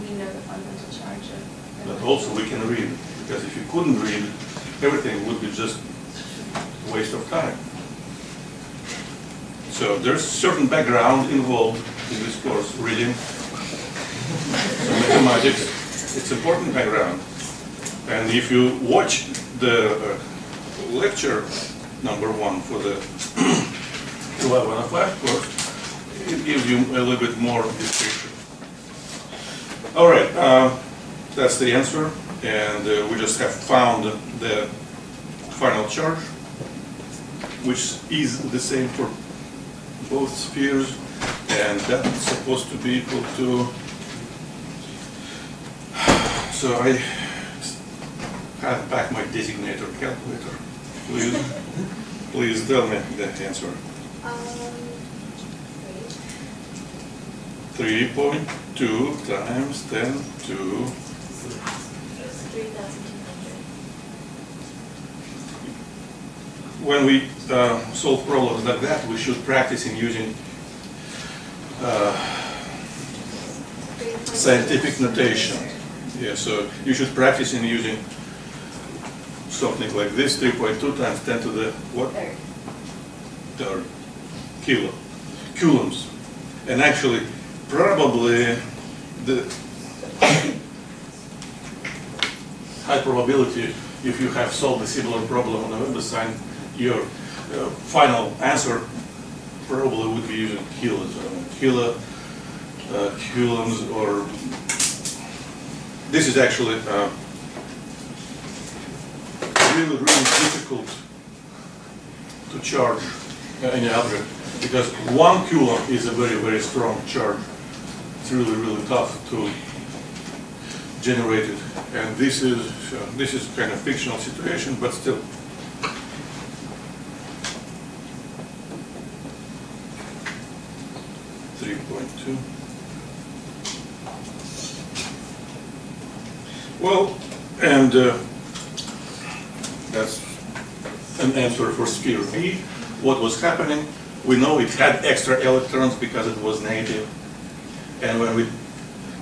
We know the fundamental charge of. But also we can read, because if you couldn't read, everything would be just waste of time. So there's certain background involved in this course, reading. So mathematics, it's important background. And if you watch the lecture number 1 for the PY-105 course, it gives you a little bit more description. All right, that's the answer. And we just have found the final charge, which is the same for both spheres, and that's supposed to be equal to. So I have back my designator calculator. Please tell me the answer. 3.2 times 10 to. 3,000. When we solve problems like that, we should practice in using scientific notation. Yeah, so you should practice in using something like this, 3.2 times 10 to the what? Third. Coulombs. And actually, probably the high probability, if you have solved a similar problem on a WebAssign, your final answer probably would be using coulombs, or this is actually really, really difficult to charge any object, because 1 coulomb is a very, very strong charge. It's really, really tough to generate it, and this is kind of fictional situation, but still. Well, and that's an answer for sphere B. What was happening? We know it had extra electrons because it was negative. And when we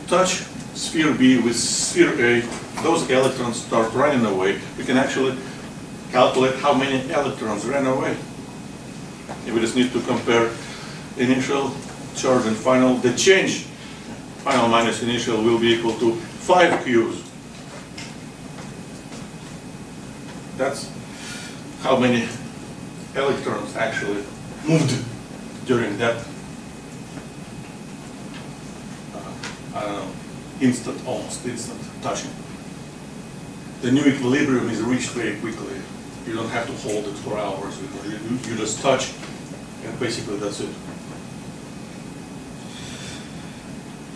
touch sphere B with sphere A, those electrons start running away. We can actually calculate how many electrons ran away. And we just need to compare initial charge and final. The change, final minus initial, will be equal to 5 Qs. That's how many electrons actually moved during that, I don't know, instant, almost instant touching. The new equilibrium is reached very quickly. You don't have to hold it for hours. You just touch, and basically that's it.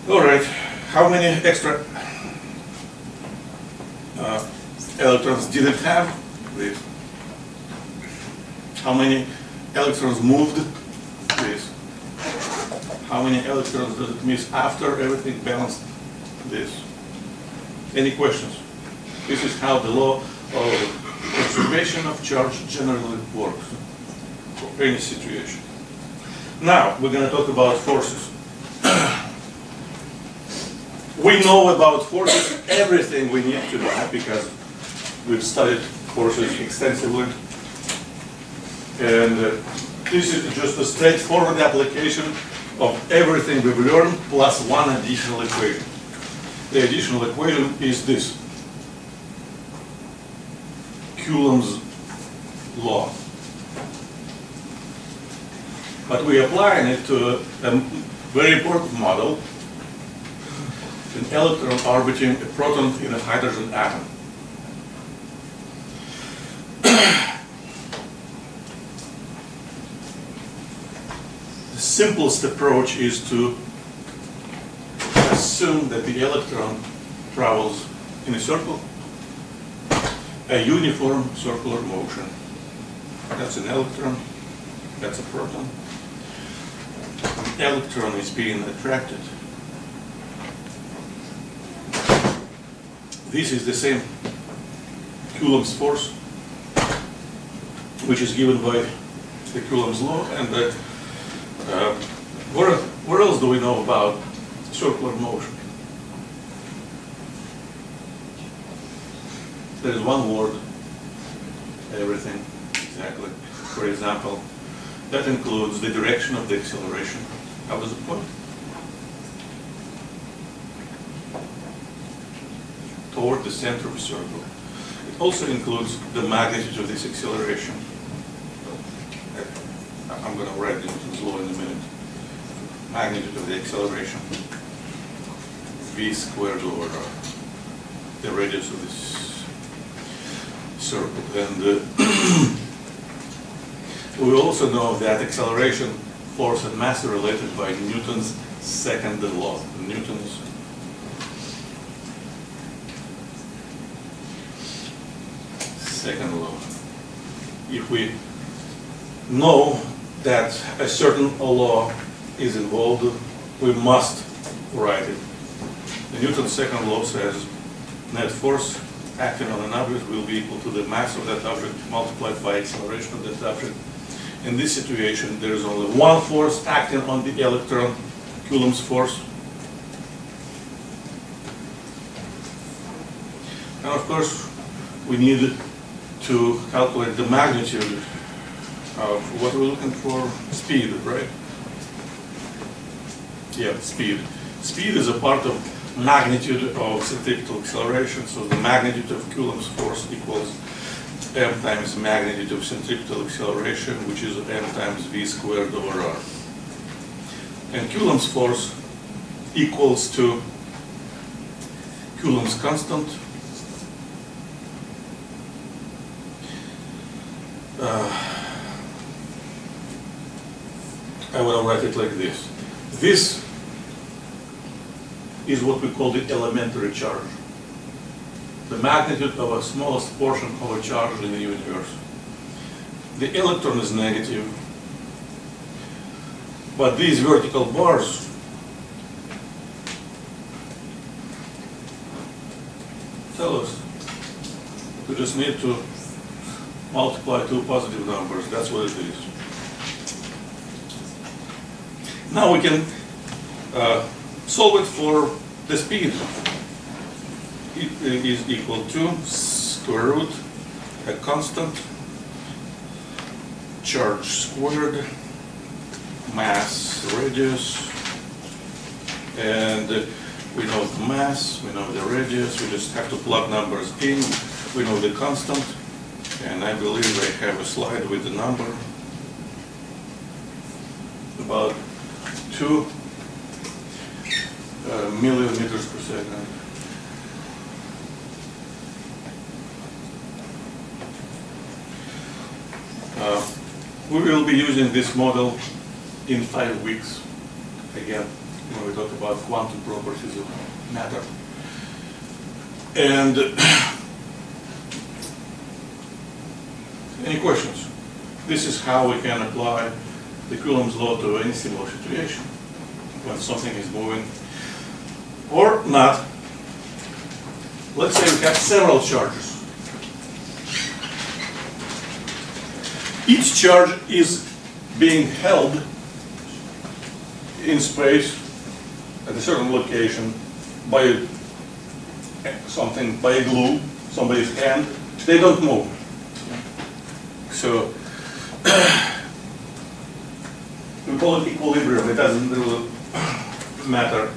All right, how many extra electrons did it have? This. How many electrons moved? This. How many electrons does it miss after everything balanced? This. Any questions? This is how the law of conservation of charge generally works for any situation. Now we're going to talk about forces. We know about forces everything we need to know because we've studied forces extensively, and this is just a straightforward application of everything we've learned plus one additional equation. The additional equation is this: Coulomb's law. But we're applying it to a very important model: an electron orbiting a proton in a hydrogen atom. The simplest approach is to assume that the electron travels in a circle, a uniform circular motion. That's an electron, that's a proton. An electron is being attracted. This is the same Coulomb's force, which is given by the Coulomb's law. And what else do we know about circular motion? There is one word, everything, exactly. For example, that includes the direction of the acceleration. How does it point? Toward the center of the circle. It also includes the magnitude of this acceleration. I'm going to write Newton's law in a minute. Magnitude of the acceleration, v squared over the radius of this circle. And we also know that acceleration, force, and mass are related by Newton's second law. Newton's second law. If we know that a certain law is involved, we must write it. The Newton's second law says net force acting on an object will be equal to the mass of that object multiplied by acceleration of that object. In this situation, there is only one force acting on the electron, Coulomb's force. And of course, we need to calculate the magnitude of what we're looking for, speed, right? yeah, speed. Speed is a part of magnitude of centripetal acceleration, so the magnitude of Coulomb's force equals m times magnitude of centripetal acceleration, which is m times v squared over r. And Coulomb's force equals to Coulomb's constant I will write it like this. This is what we call the elementary charge. The magnitude of a smallest portion of a charge in the universe. The electron is negative, but these vertical bars tell us we just need to multiply two positive numbers. That's what it is. Now we can solve it for the speed. It is equal to square root a constant charge squared mass radius, and we know the mass, we know the radius, we just have to plug numbers in, we know the constant, and I believe I have a slide with the number about 2 million meters per second. We will be using this model in 5 weeks, again, when we talk about quantum properties of matter. And any questions? This is how we can apply the Coulomb's law to any similar situation, when something is moving or not. Let's say we have several charges. Each charge is being held in space at a certain location by something, by a glue, somebody's hand. They don't move. So we call it equilibrium. It doesn't really matter.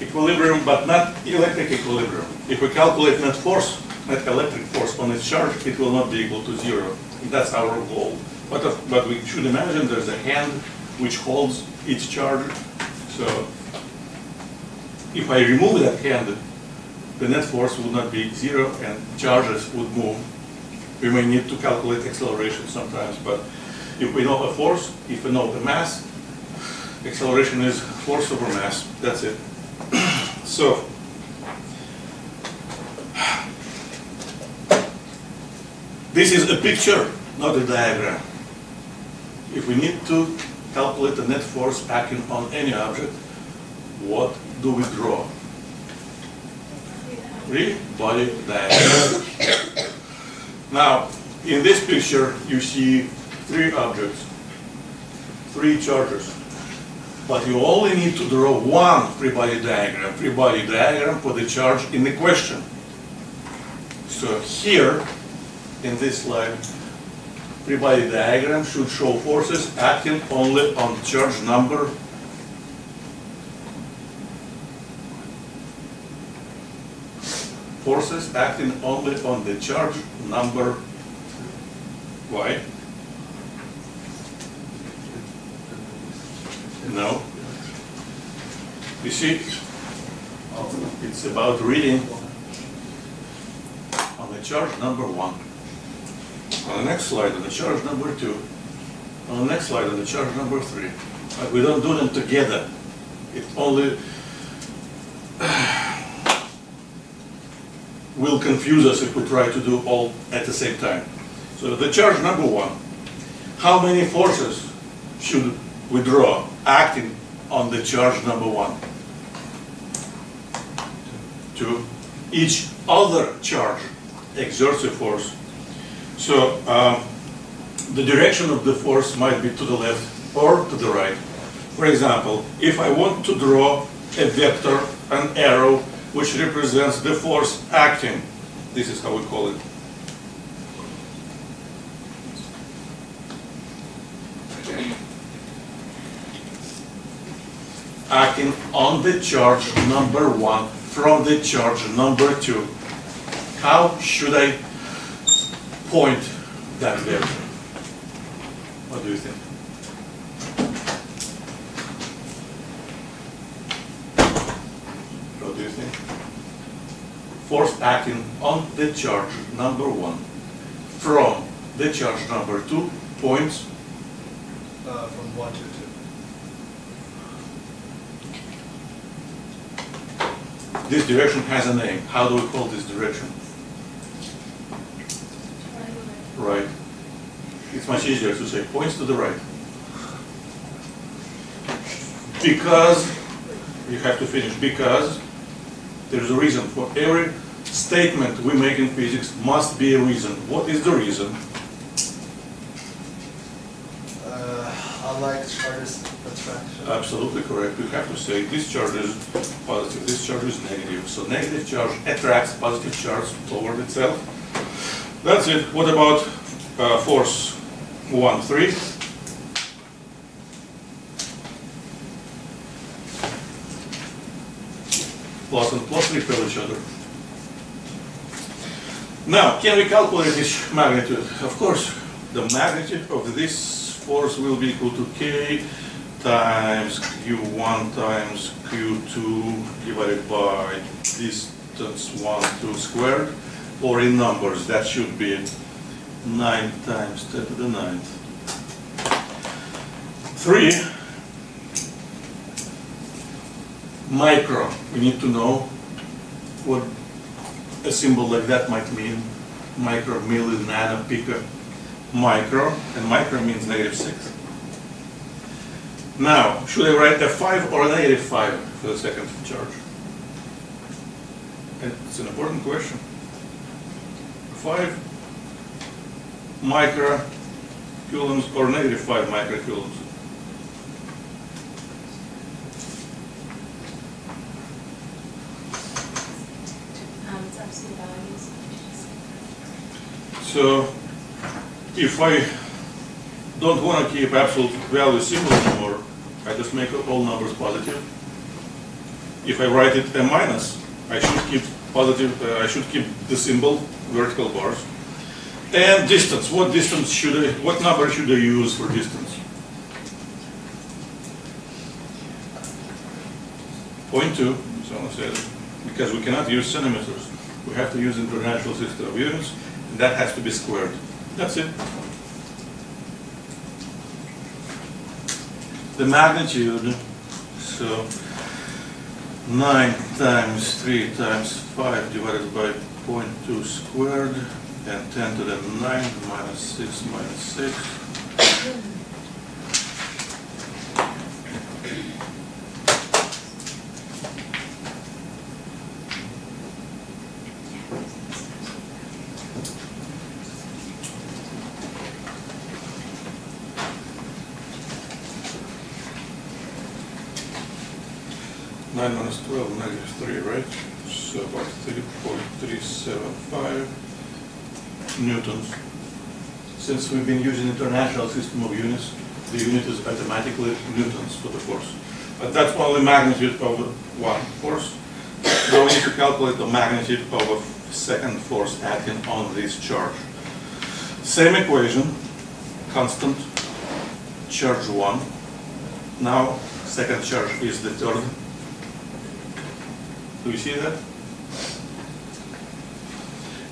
Equilibrium, but not electric equilibrium. If we calculate net force, net electric force on its charge, it will not be equal to zero. That's our goal. But we should imagine there's a hand which holds each charge. So if I remove that hand, the net force would not be zero and charges would move. We may need to calculate acceleration sometimes, but if we know a force, if we know the mass, acceleration is force over mass. That's it. So this is a picture, not a diagram. If we need to calculate the net force acting on any object, what do we draw? Free body diagram. Now, in this picture, you see three objects, three charges. But you only need to draw one free body diagram for the charge in the question. So here, in this slide, free body diagram should show forces acting only on charge number 1. No. You see, it's about reading on the charge number 1. On the next slide, on the charge number 2. On the next slide, on the charge number 3. But we don't do them together. It only will confuse us if we try to do all at the same time. So the charge number 1. How many forces should we draw acting on the charge number 1? 2. Each other charge exerts a force. So the direction of the force might be to the left or to the right. For example, if I want to draw a vector, an arrow, which represents the force acting, this is how we call it. acting on the charge number 1 from the charge number 2. How should I point that variable? What do you think? What do you think? Force acting on the charge number 1 from the charge number 2 points from 1 to 2. This direction has a name. How do we call this direction? Right. It's much easier to say points to the right. Because, you have to finish, because there's a reason for every statement we make in physics must be a reason. What is the reason? Unlike charges attraction. Absolutely correct. We have to say this charge is positive, this charge is negative. So negative charge attracts positive charge toward itself. That's it. What about force 1, 3? Plus and plus repel each other. Now, can we calculate this magnitude? Of course, the magnitude of this force will be equal to K times Q1 times Q2 divided by distance 1, 2 squared, or in numbers, that should be 9 times 10 to the 9th. 3 micro. We need to know what a symbol like that might mean. Micro, milli, nano, pico. Micro, and micro means -6. Now, should I write a 5 or a -5 for the second charge? It's an important question. 5 microcoulombs or -5 microcoulombs? It's absolute values. So, if I don't want to keep absolute value symbol anymore, I just make all numbers positive. If I write it a minus, I should keep positive. I should keep the symbol vertical bars. And distance. What distance should I? What number should I use for distance? 0.2. Someone said it. Because we cannot use centimeters. We have to use international system of units, and that has to be squared. That's it. The magnitude, so 9 times 3 times 5 divided by 0.2 squared, and 10 to the 9th minus 6 minus 6. Right? So about 3.375 newtons. Since we've been using international system of units, the unit is automatically newtons for the force. But that's only magnitude of one force. Now we need to calculate the magnitude of a second force acting on this charge. Same equation, constant, charge 1. Now second charge is the third. Do you see that?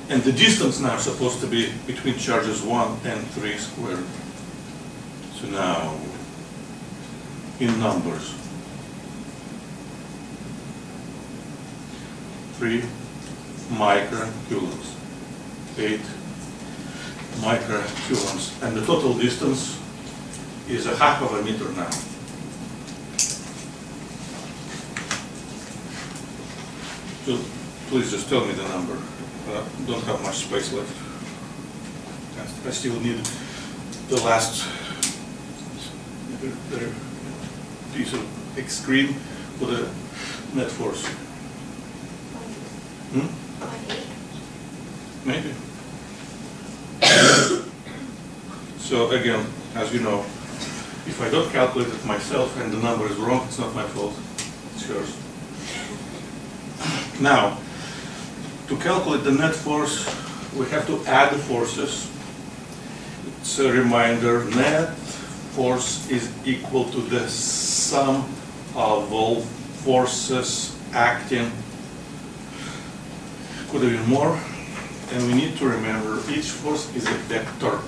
And the distance now is supposed to be between charges 1 and 3 squared. So now, in numbers, 3 microcoulombs, 8 microcoulombs, and the total distance is a half of a meter now. So please just tell me the number. I don't have much space left. I still need the last piece of screen for the net force. Maybe. So again, as you know, if I don't calculate it myself and the number is wrong, it's not my fault. it's yours. Now, to calculate the net force, we have to add the forces. It's a reminder, net force is equal to the sum of all forces acting. Could have been more, and we need to remember each force is a vector.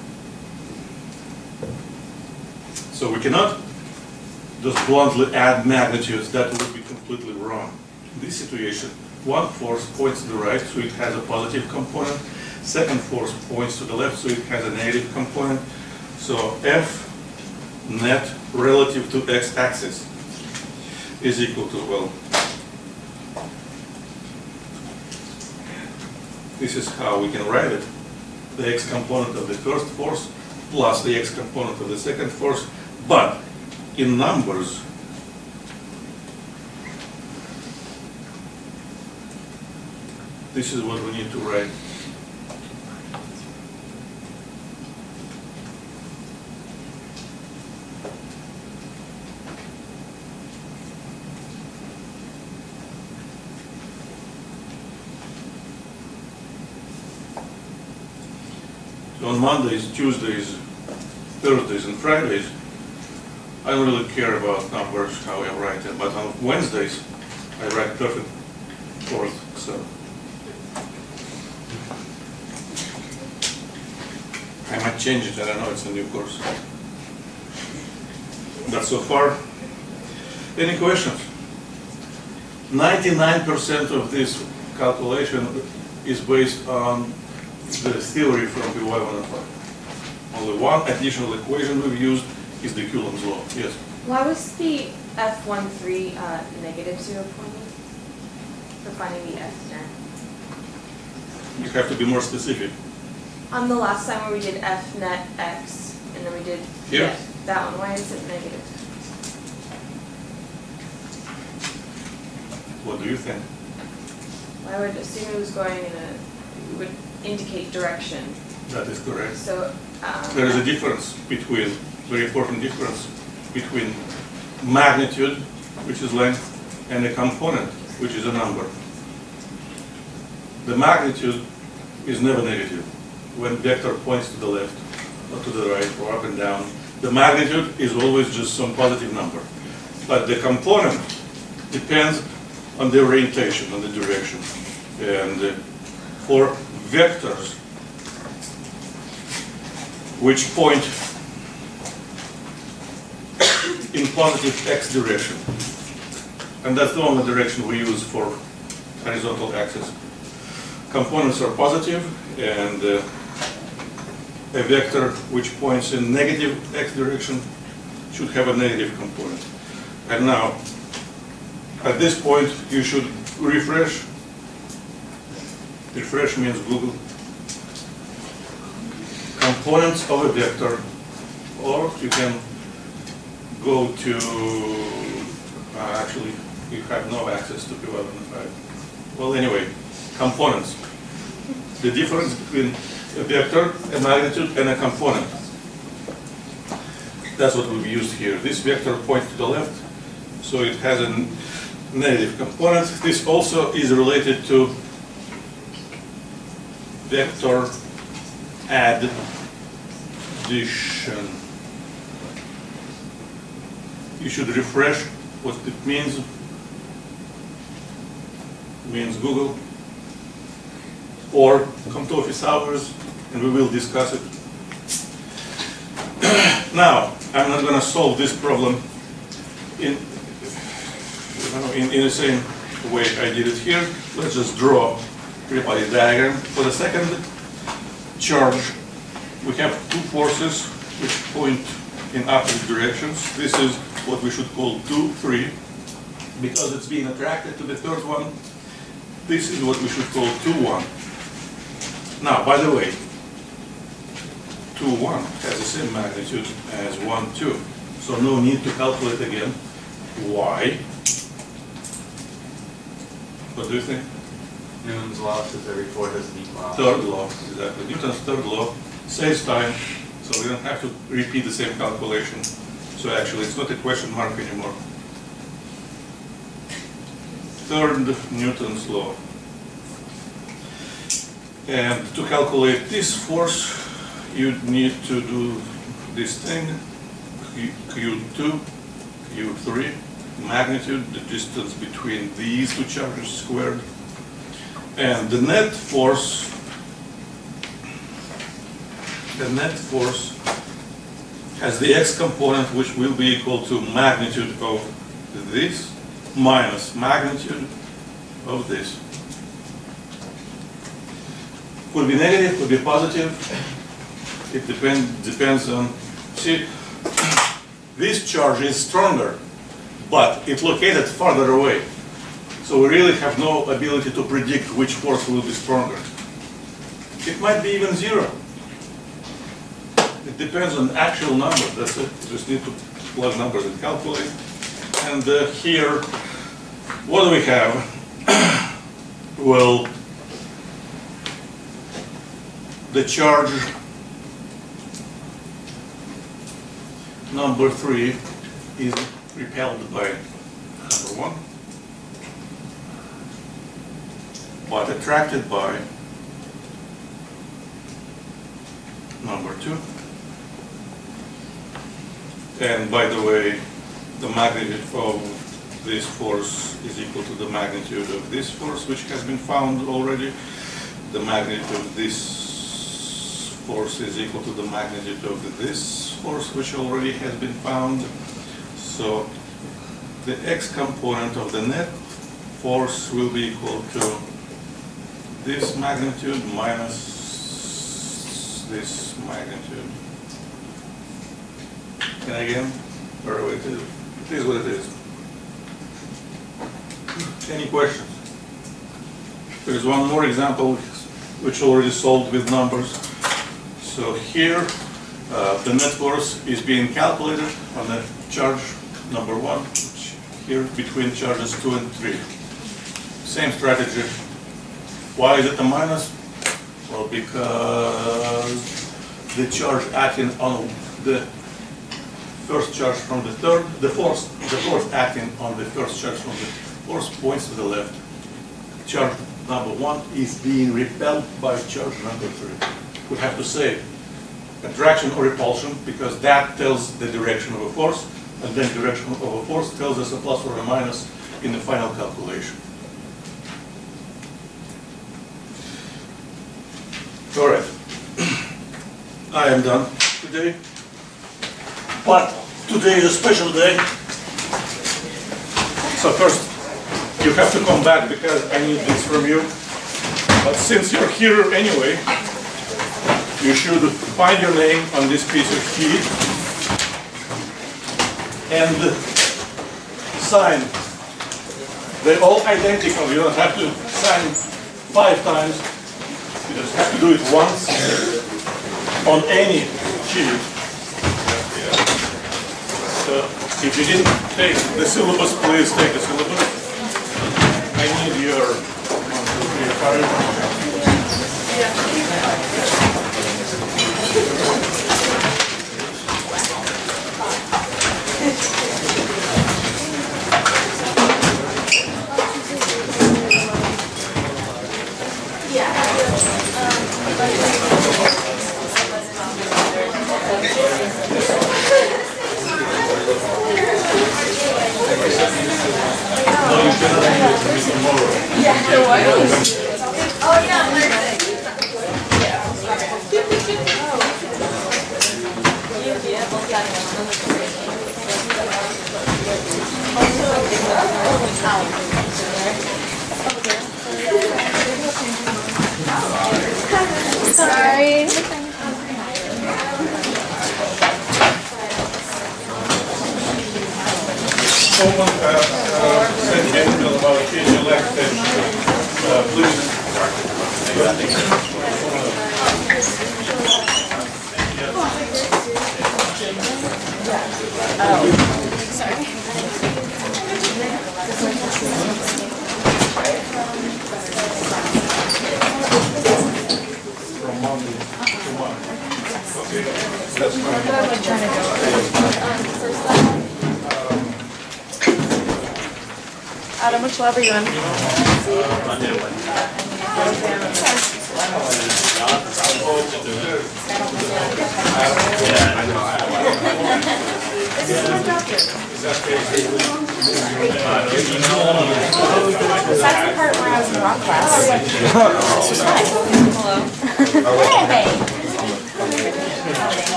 So we cannot just bluntly add magnitudes, that would be completely wrong. In this situation, one force points to the right, so it has a positive component. Second force points to the left, so it has a negative component. So F net relative to x-axis is equal to, well, this is how we can write it. The x component of the first force plus the x component of the second force, but in numbers. This is what we need to write. On Mondays, Tuesdays, Thursdays, and Fridays, I don't really care about numbers, how I write it, but on Wednesdays, I write perfect fourth, so I might change it, I don't know, it's a new course. That's so far. Any questions? 99% of this calculation is based on the theory from PY-105. Only one additional equation we've used is the Coulomb's law. Yes? Why was the F13 negative 0.8 for finding the F term? You have to be more specific. On the last time where we did F net X, and then we did that one, why is it negative? What do you think? Well, I would assume it was going in a... Would indicate direction. That is correct. So there is a difference between, very important difference between magnitude, which is length, and a component, which is a number. The magnitude is never negative. When vector points to the left or to the right or up and down, the magnitude is always just some positive number. But the component depends on the orientation, on the direction, and for vectors which point in positive x direction. And that's the only direction we use for horizontal axis. Components are positive, and a vector which points in negative x direction should have a negative component. And now, at this point, you should refresh. Refresh means Google. Components of a vector, or you can go to, actually you have no access to PY-105. Well, anyway, components. The difference between a vector, a magnitude, and a component. That's what we've used here. This vector points to the left, so it has a negative component. This also is related to vector addition. You should refresh what it means. It means Google. Or come to office hours and we will discuss it. Now, I'm not going to solve this problem in the same way I did it here. Let's just draw everybody diagram. For the second charge, we have two forces which point in opposite directions. This is what we should call 2, 3, because it's being attracted to the third one. This is what we should call 2, 1. Now, by the way, 2, 1 has the same magnitude as 1, 2, so no need to calculate again. Why? What do you think? Newton's law says every force has an equal. Third law, exactly. Newton's third law saves time, so we don't have to repeat the same calculation. So actually, it's not a question mark anymore. third Newton's law. And to calculate this force, you need to do this thing, Q2, Q3, magnitude, the distance between these two charges squared, and the net force, has the x component, which will be equal to magnitude of this minus magnitude of this. Could be negative, could be positive. It depends on. See, this charge is stronger, but it's located farther away. So we really have no ability to predict which force will be stronger. It might be even zero. It depends on actual number. That's it. You just need to plug numbers and calculate. And here, what do we have? Well, the charge number 3 is repelled by number 1, but attracted by number 2. And by the way, the magnitude of this force is equal to the magnitude of this force, which has been found already. The magnitude of this force is equal to the magnitude of this force, which already has been found. So the x component of the net force will be equal to this magnitude minus this magnitude. And again, it is what it is. Any questions? There is one more example which already solved with numbers. So here, the net force is being calculated on the charge number 1, which here between charges 2 and 3. Same strategy. Why is it a minus? Well, because the charge acting on the first charge from the third, the force acting on the first charge from the fourth points to the left. Charge number 1 is being repelled by charge number 3. We have to say attraction or repulsion, because that tells the direction of a force, and then direction of a force tells us a plus or a minus in the final calculation. All right, I am done today, but today is a special day. So first, you have to come back because I need this from you. But since you're here anyway, you should find your name on this piece of sheet and sign. They're all identical. You don't have to sign 5 times. You just have to do it once on any sheet. So if you didn't take the syllabus, please take the syllabus. I need your 1, 2, 3, 4. Adam, which lever are you on? That's the part where I was in rock class.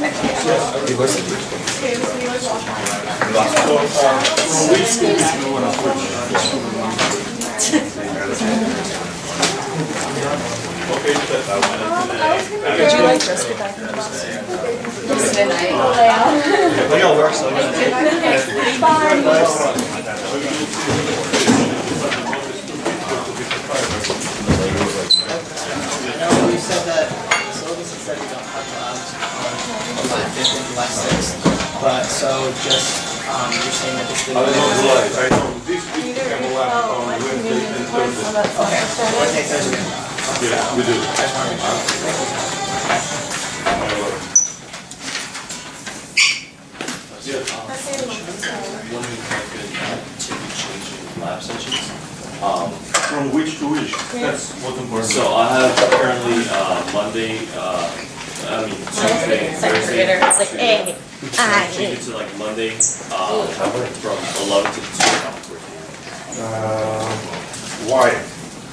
Did you like just get back in the class? They all work, so I know you said that syllabus and said you don't have labs on 5th and last 6th, but so just you're saying that this is I don't. Yeah, we do. Lab sessions. From which to which? That's what important. So I have currently Monday, Tuesday, Thursday. It's like A. Change it to like Monday from 11 to 2. Why?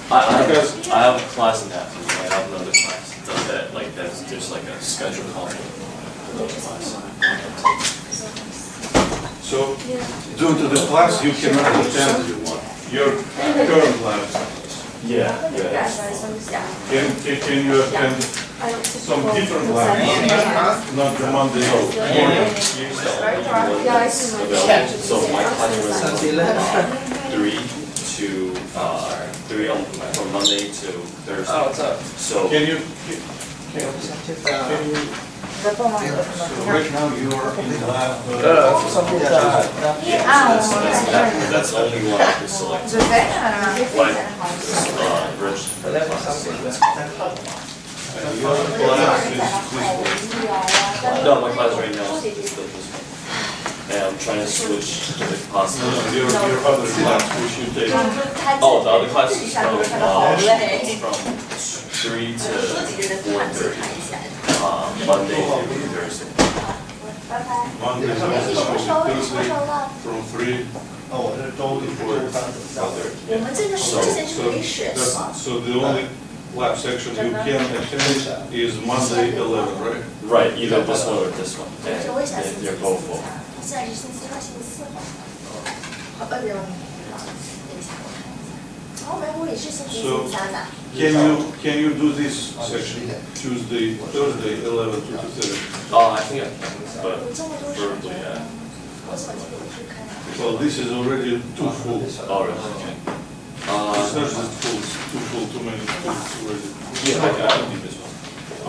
I have a class in that, and I have another class that does that, like that's just like a schedule conflict for another class. So, due to the class, you cannot attend your current labs. Yeah. Can you attend some different labs? Not the Monday old. Yeah, I see my. So my class was 3 from Monday to Thursday. Oh, what's up? So can you right now you are in the lab. That's only one I could select. No, my class right now is still this one. And I'm trying to switch to the class. Your other class, which you take. Oh, the other class is from 3 to 4:30. Monday to Thursday. Monday to Thursday from 3 to 4:30. So the only lab section you can attend is Monday 11, right? Right, either this one or this one. And they're both full. So can you do this section Tuesday, Thursday, 11 to 2:30? Oh, I think I can, but preferably, yeah. Well, this is already too full. Alright, okay. It's not just too full, too many tools already. Yeah, I can do this one.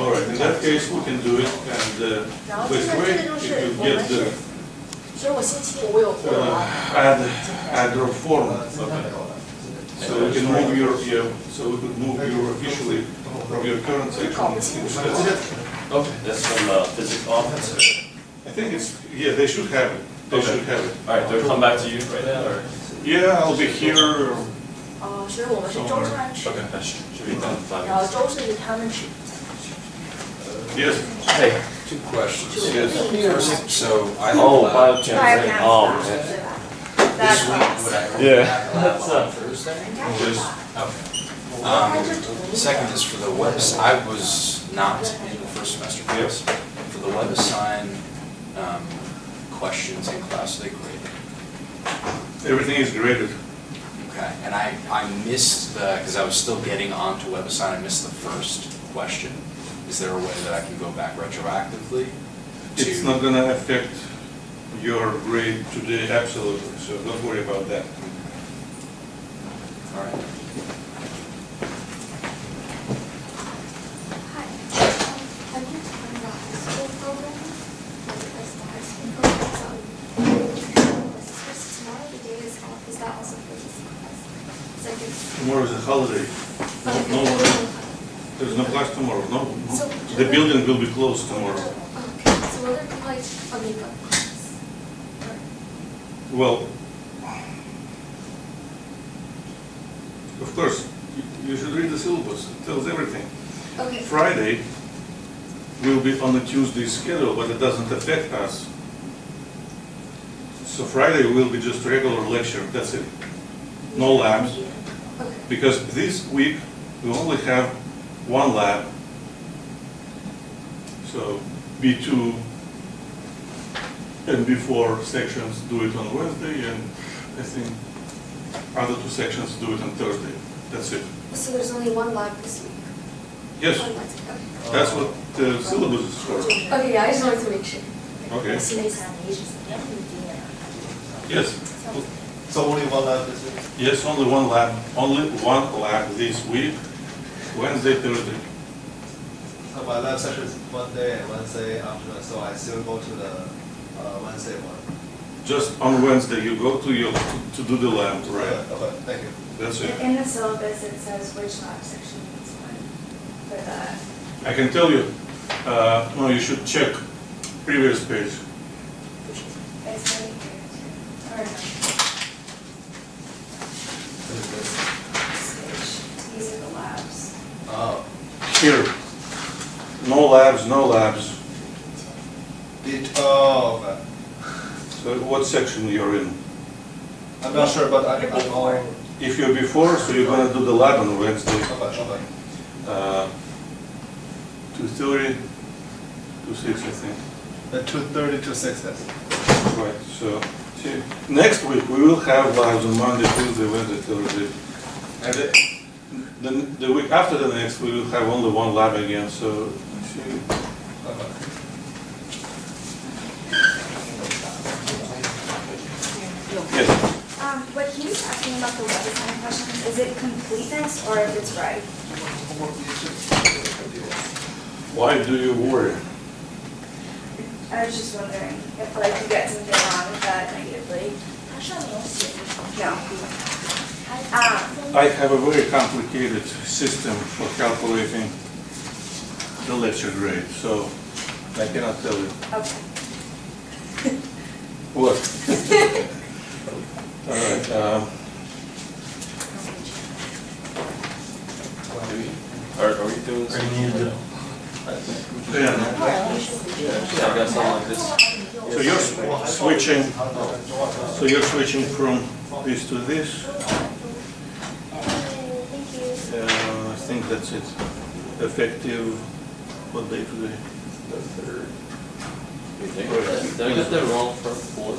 Alright, in that case, we can do it, and best way, if you get the add your form. Okay. So we can move your officially from your current section. Okay. That's from physics office. I think it's they should have it. All right, they'll come back to you right now. Or? Yeah, I'll be here. Okay, that should be done in 5 minutes. Yes. Hey. 2 questions. Yes. So I have biochemistry. This week would I have on Thursday? Yes. Okay. Second is for the WebAssign. I was not in the first semester class. For the WebAssign questions in class, they graded. Everything is graded. Okay. And I missed the, because I was still getting onto WebAssign, I missed the first question. Is there a way that I can go back retroactively? It's not going to affect your grade today, absolutely. So don't worry about that. All right. Hi. I'm here to learn about high school program because the high school program is out. This is supposed to tomorrow. The day is off. Is that also for this class? Tomorrow is a holiday. No one. There's no class tomorrow, no. The building will be closed tomorrow. order to like make a class? Well, of course, you should read the syllabus. It tells everything. Okay. Friday will be on the Tuesday schedule, but it doesn't affect us. So Friday will be just regular lecture. That's it. No labs. Okay. Because this week we only have one lab. So B2 and B4 sections do it on Wednesday, and I think other two sections do it on Thursday. That's it. So there's only one lab this week? Yes. Okay. That's what the syllabus is for. Okay, yeah, I just wanted to make sure. Okay. Yes. So only one lab this week? Yes, only one lab. Only one lab this week, Wednesday, Thursday. So my lab session is Monday and Wednesday afternoon, so I still go to the Wednesday one. Just on Wednesday, you go to your to do the lab, right? Okay, thank you. That's it. In the syllabus, it says which lab section is for that. I can tell you. No, you should check previous page. It's right here. Or no. These are the labs. Oh. Here. No labs. No labs. B12. So what section you're in? I'm not sure, but I'm going. If you're before, so you're going to do the lab on Wednesday. Okay. 2:30, 2:06, I think. 2:30, 2:06, yes. Right. So see, next week we will have labs on Monday, Tuesday, Wednesday, Thursday, and the week after the next we will have only one lab again. So. See. Yes. What he was asking about the WebAssign questions, is it completeness or if it's right? Why do you worry? I was just wondering if like you get something wrong with that negatively. No. I have a very complicated system for calculating the lecture grade, so I cannot tell you. Okay. What? All right. Are we doing something? Yeah, I got something like this. So you're switching. So you're switching from this to this. I think that's it. Effective. What day today? The 3rd. Did I get the wrong form? I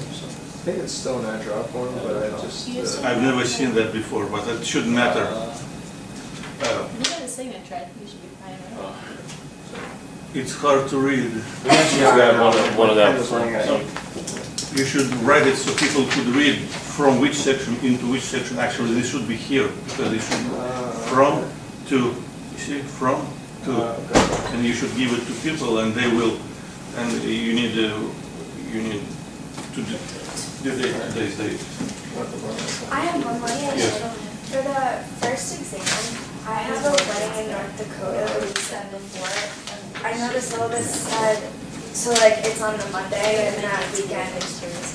think it's still an airdrop one, but I just... I've never seen that before, but it shouldn't matter. You got a signature, I think you should be fine. It's hard to read. We actually have one of that. You should write it so people could read from which section into which section. Actually, this should be here, because it should from to, you see, from to. Okay. And you should give it to people, and they will, and you need to... I have one more question. Yes. For the first exam, I have a wedding in North Dakota the weekend before. I know the syllabus said, so like it's on the Monday and that weekend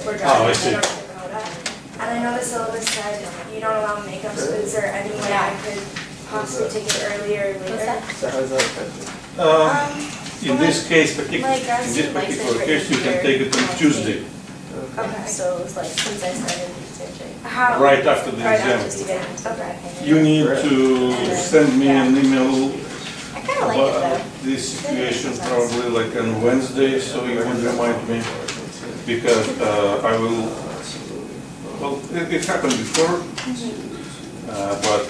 we're driving to North Dakota. And I know the syllabus said you don't allow makeup, so is there any way I could possibly take it earlier or later? So how's that affected? In this case, in this particular case, you can take it on Tuesday. Okay. So it's like since I started researching. Right after the exam. Okay. You need to send me an email about this situation probably like on Wednesday, so you can remind me, because I will. Well, it happened before, but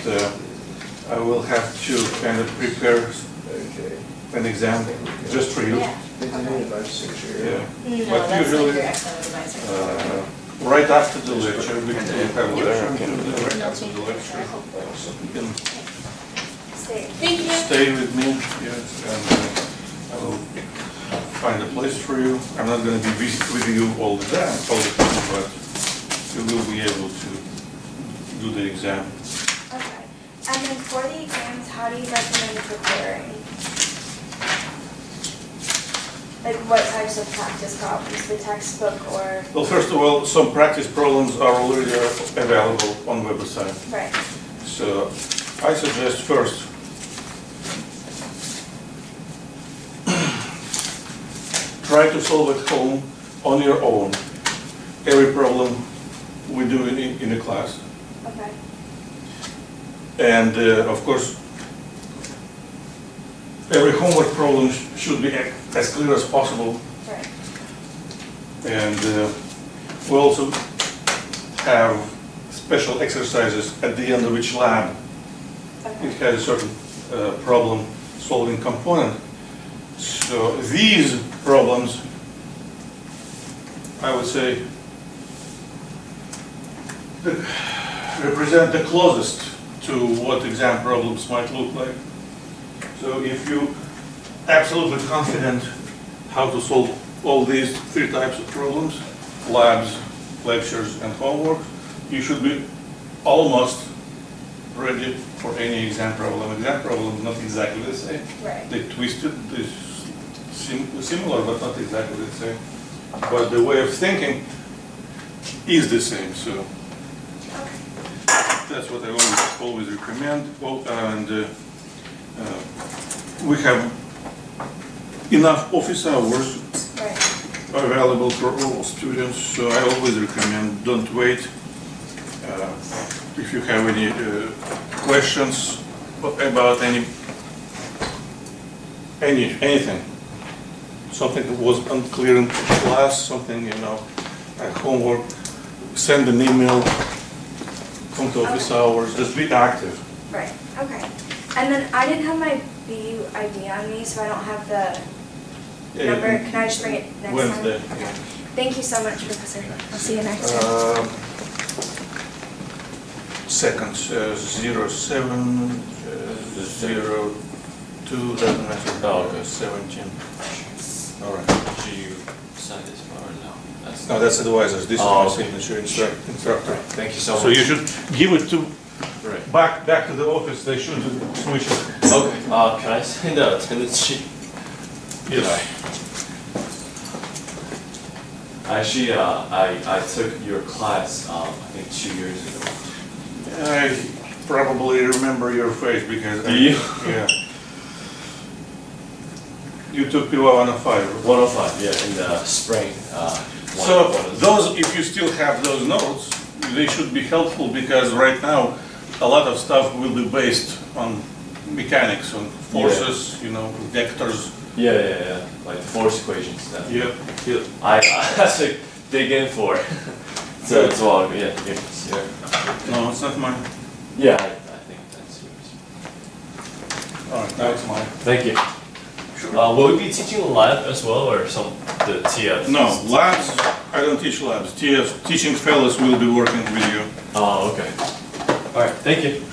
I will have to kind of prepare an exam just for you. Yeah. But usually, right after the lecture, we can have a lecture. Right after the lecture, so you can stay with me. Yes, and I will find a place for you. I'm not going to be with you all the time, but you will be able to do the exam. Okay. And then for the exams, how do you recommend preparing? Like what types of practice problems, the textbook or? Well, first of all, some practice problems are already available on WebAssign. Right. So I suggest first try to solve at home on your own every problem we do in a class. Okay. And of course, every homework problem should be as clear as possible. Right. And we also have special exercises at the end of each lab. Okay. It has a certain problem solving component. So these problems, I would say, represent the closest to what exam problems might look like. So if you're absolutely confident how to solve all these three types of problems, labs, lectures, and homework, you should be almost ready for any exam problem. Exam problem is not exactly the same. Right. They twisted, they're similar, but not exactly the same. But the way of thinking is the same. So that's what I always recommend. We have enough office hours available for all students, so I always recommend don't wait. If you have any questions about anything, something that was unclear in class, something like homework, send an email, come to office hours, just be active. Right. Okay. And then I didn't have my BU ID on me, so I don't have the number. Can I just bring it next Wednesday? Time? Okay. Thank you so much, Professor. I'll see you next time. Seconds, 0702, doesn't matter, 17. All right. Do you sign this far or no? That's no, that's advisors. This is my signature instructor. Right. Thank you so much. So you should give it to... Right. Back to the office, they should switch it. Okay, can I send the attendance sheet? Yes. Actually, I took your class, I think 2 years ago. I probably remember your face because... You? Yeah. You took PY-105. 105, yeah, in the spring. So those, if you still have those notes, they should be helpful because right now, a lot of stuff will be based on mechanics, on forces, vectors. Yeah. Like force equations stuff. Yeah. I should dig in for it. So it's all good. Yeah. No, it's not mine. Yeah, I think that's yours. All right, now it's mine. Thank you. Sure. Will we be teaching lab as well, or the TFs? No, labs. I don't teach labs. TF teaching fellows will be working with you. Oh, okay. All right, thank you.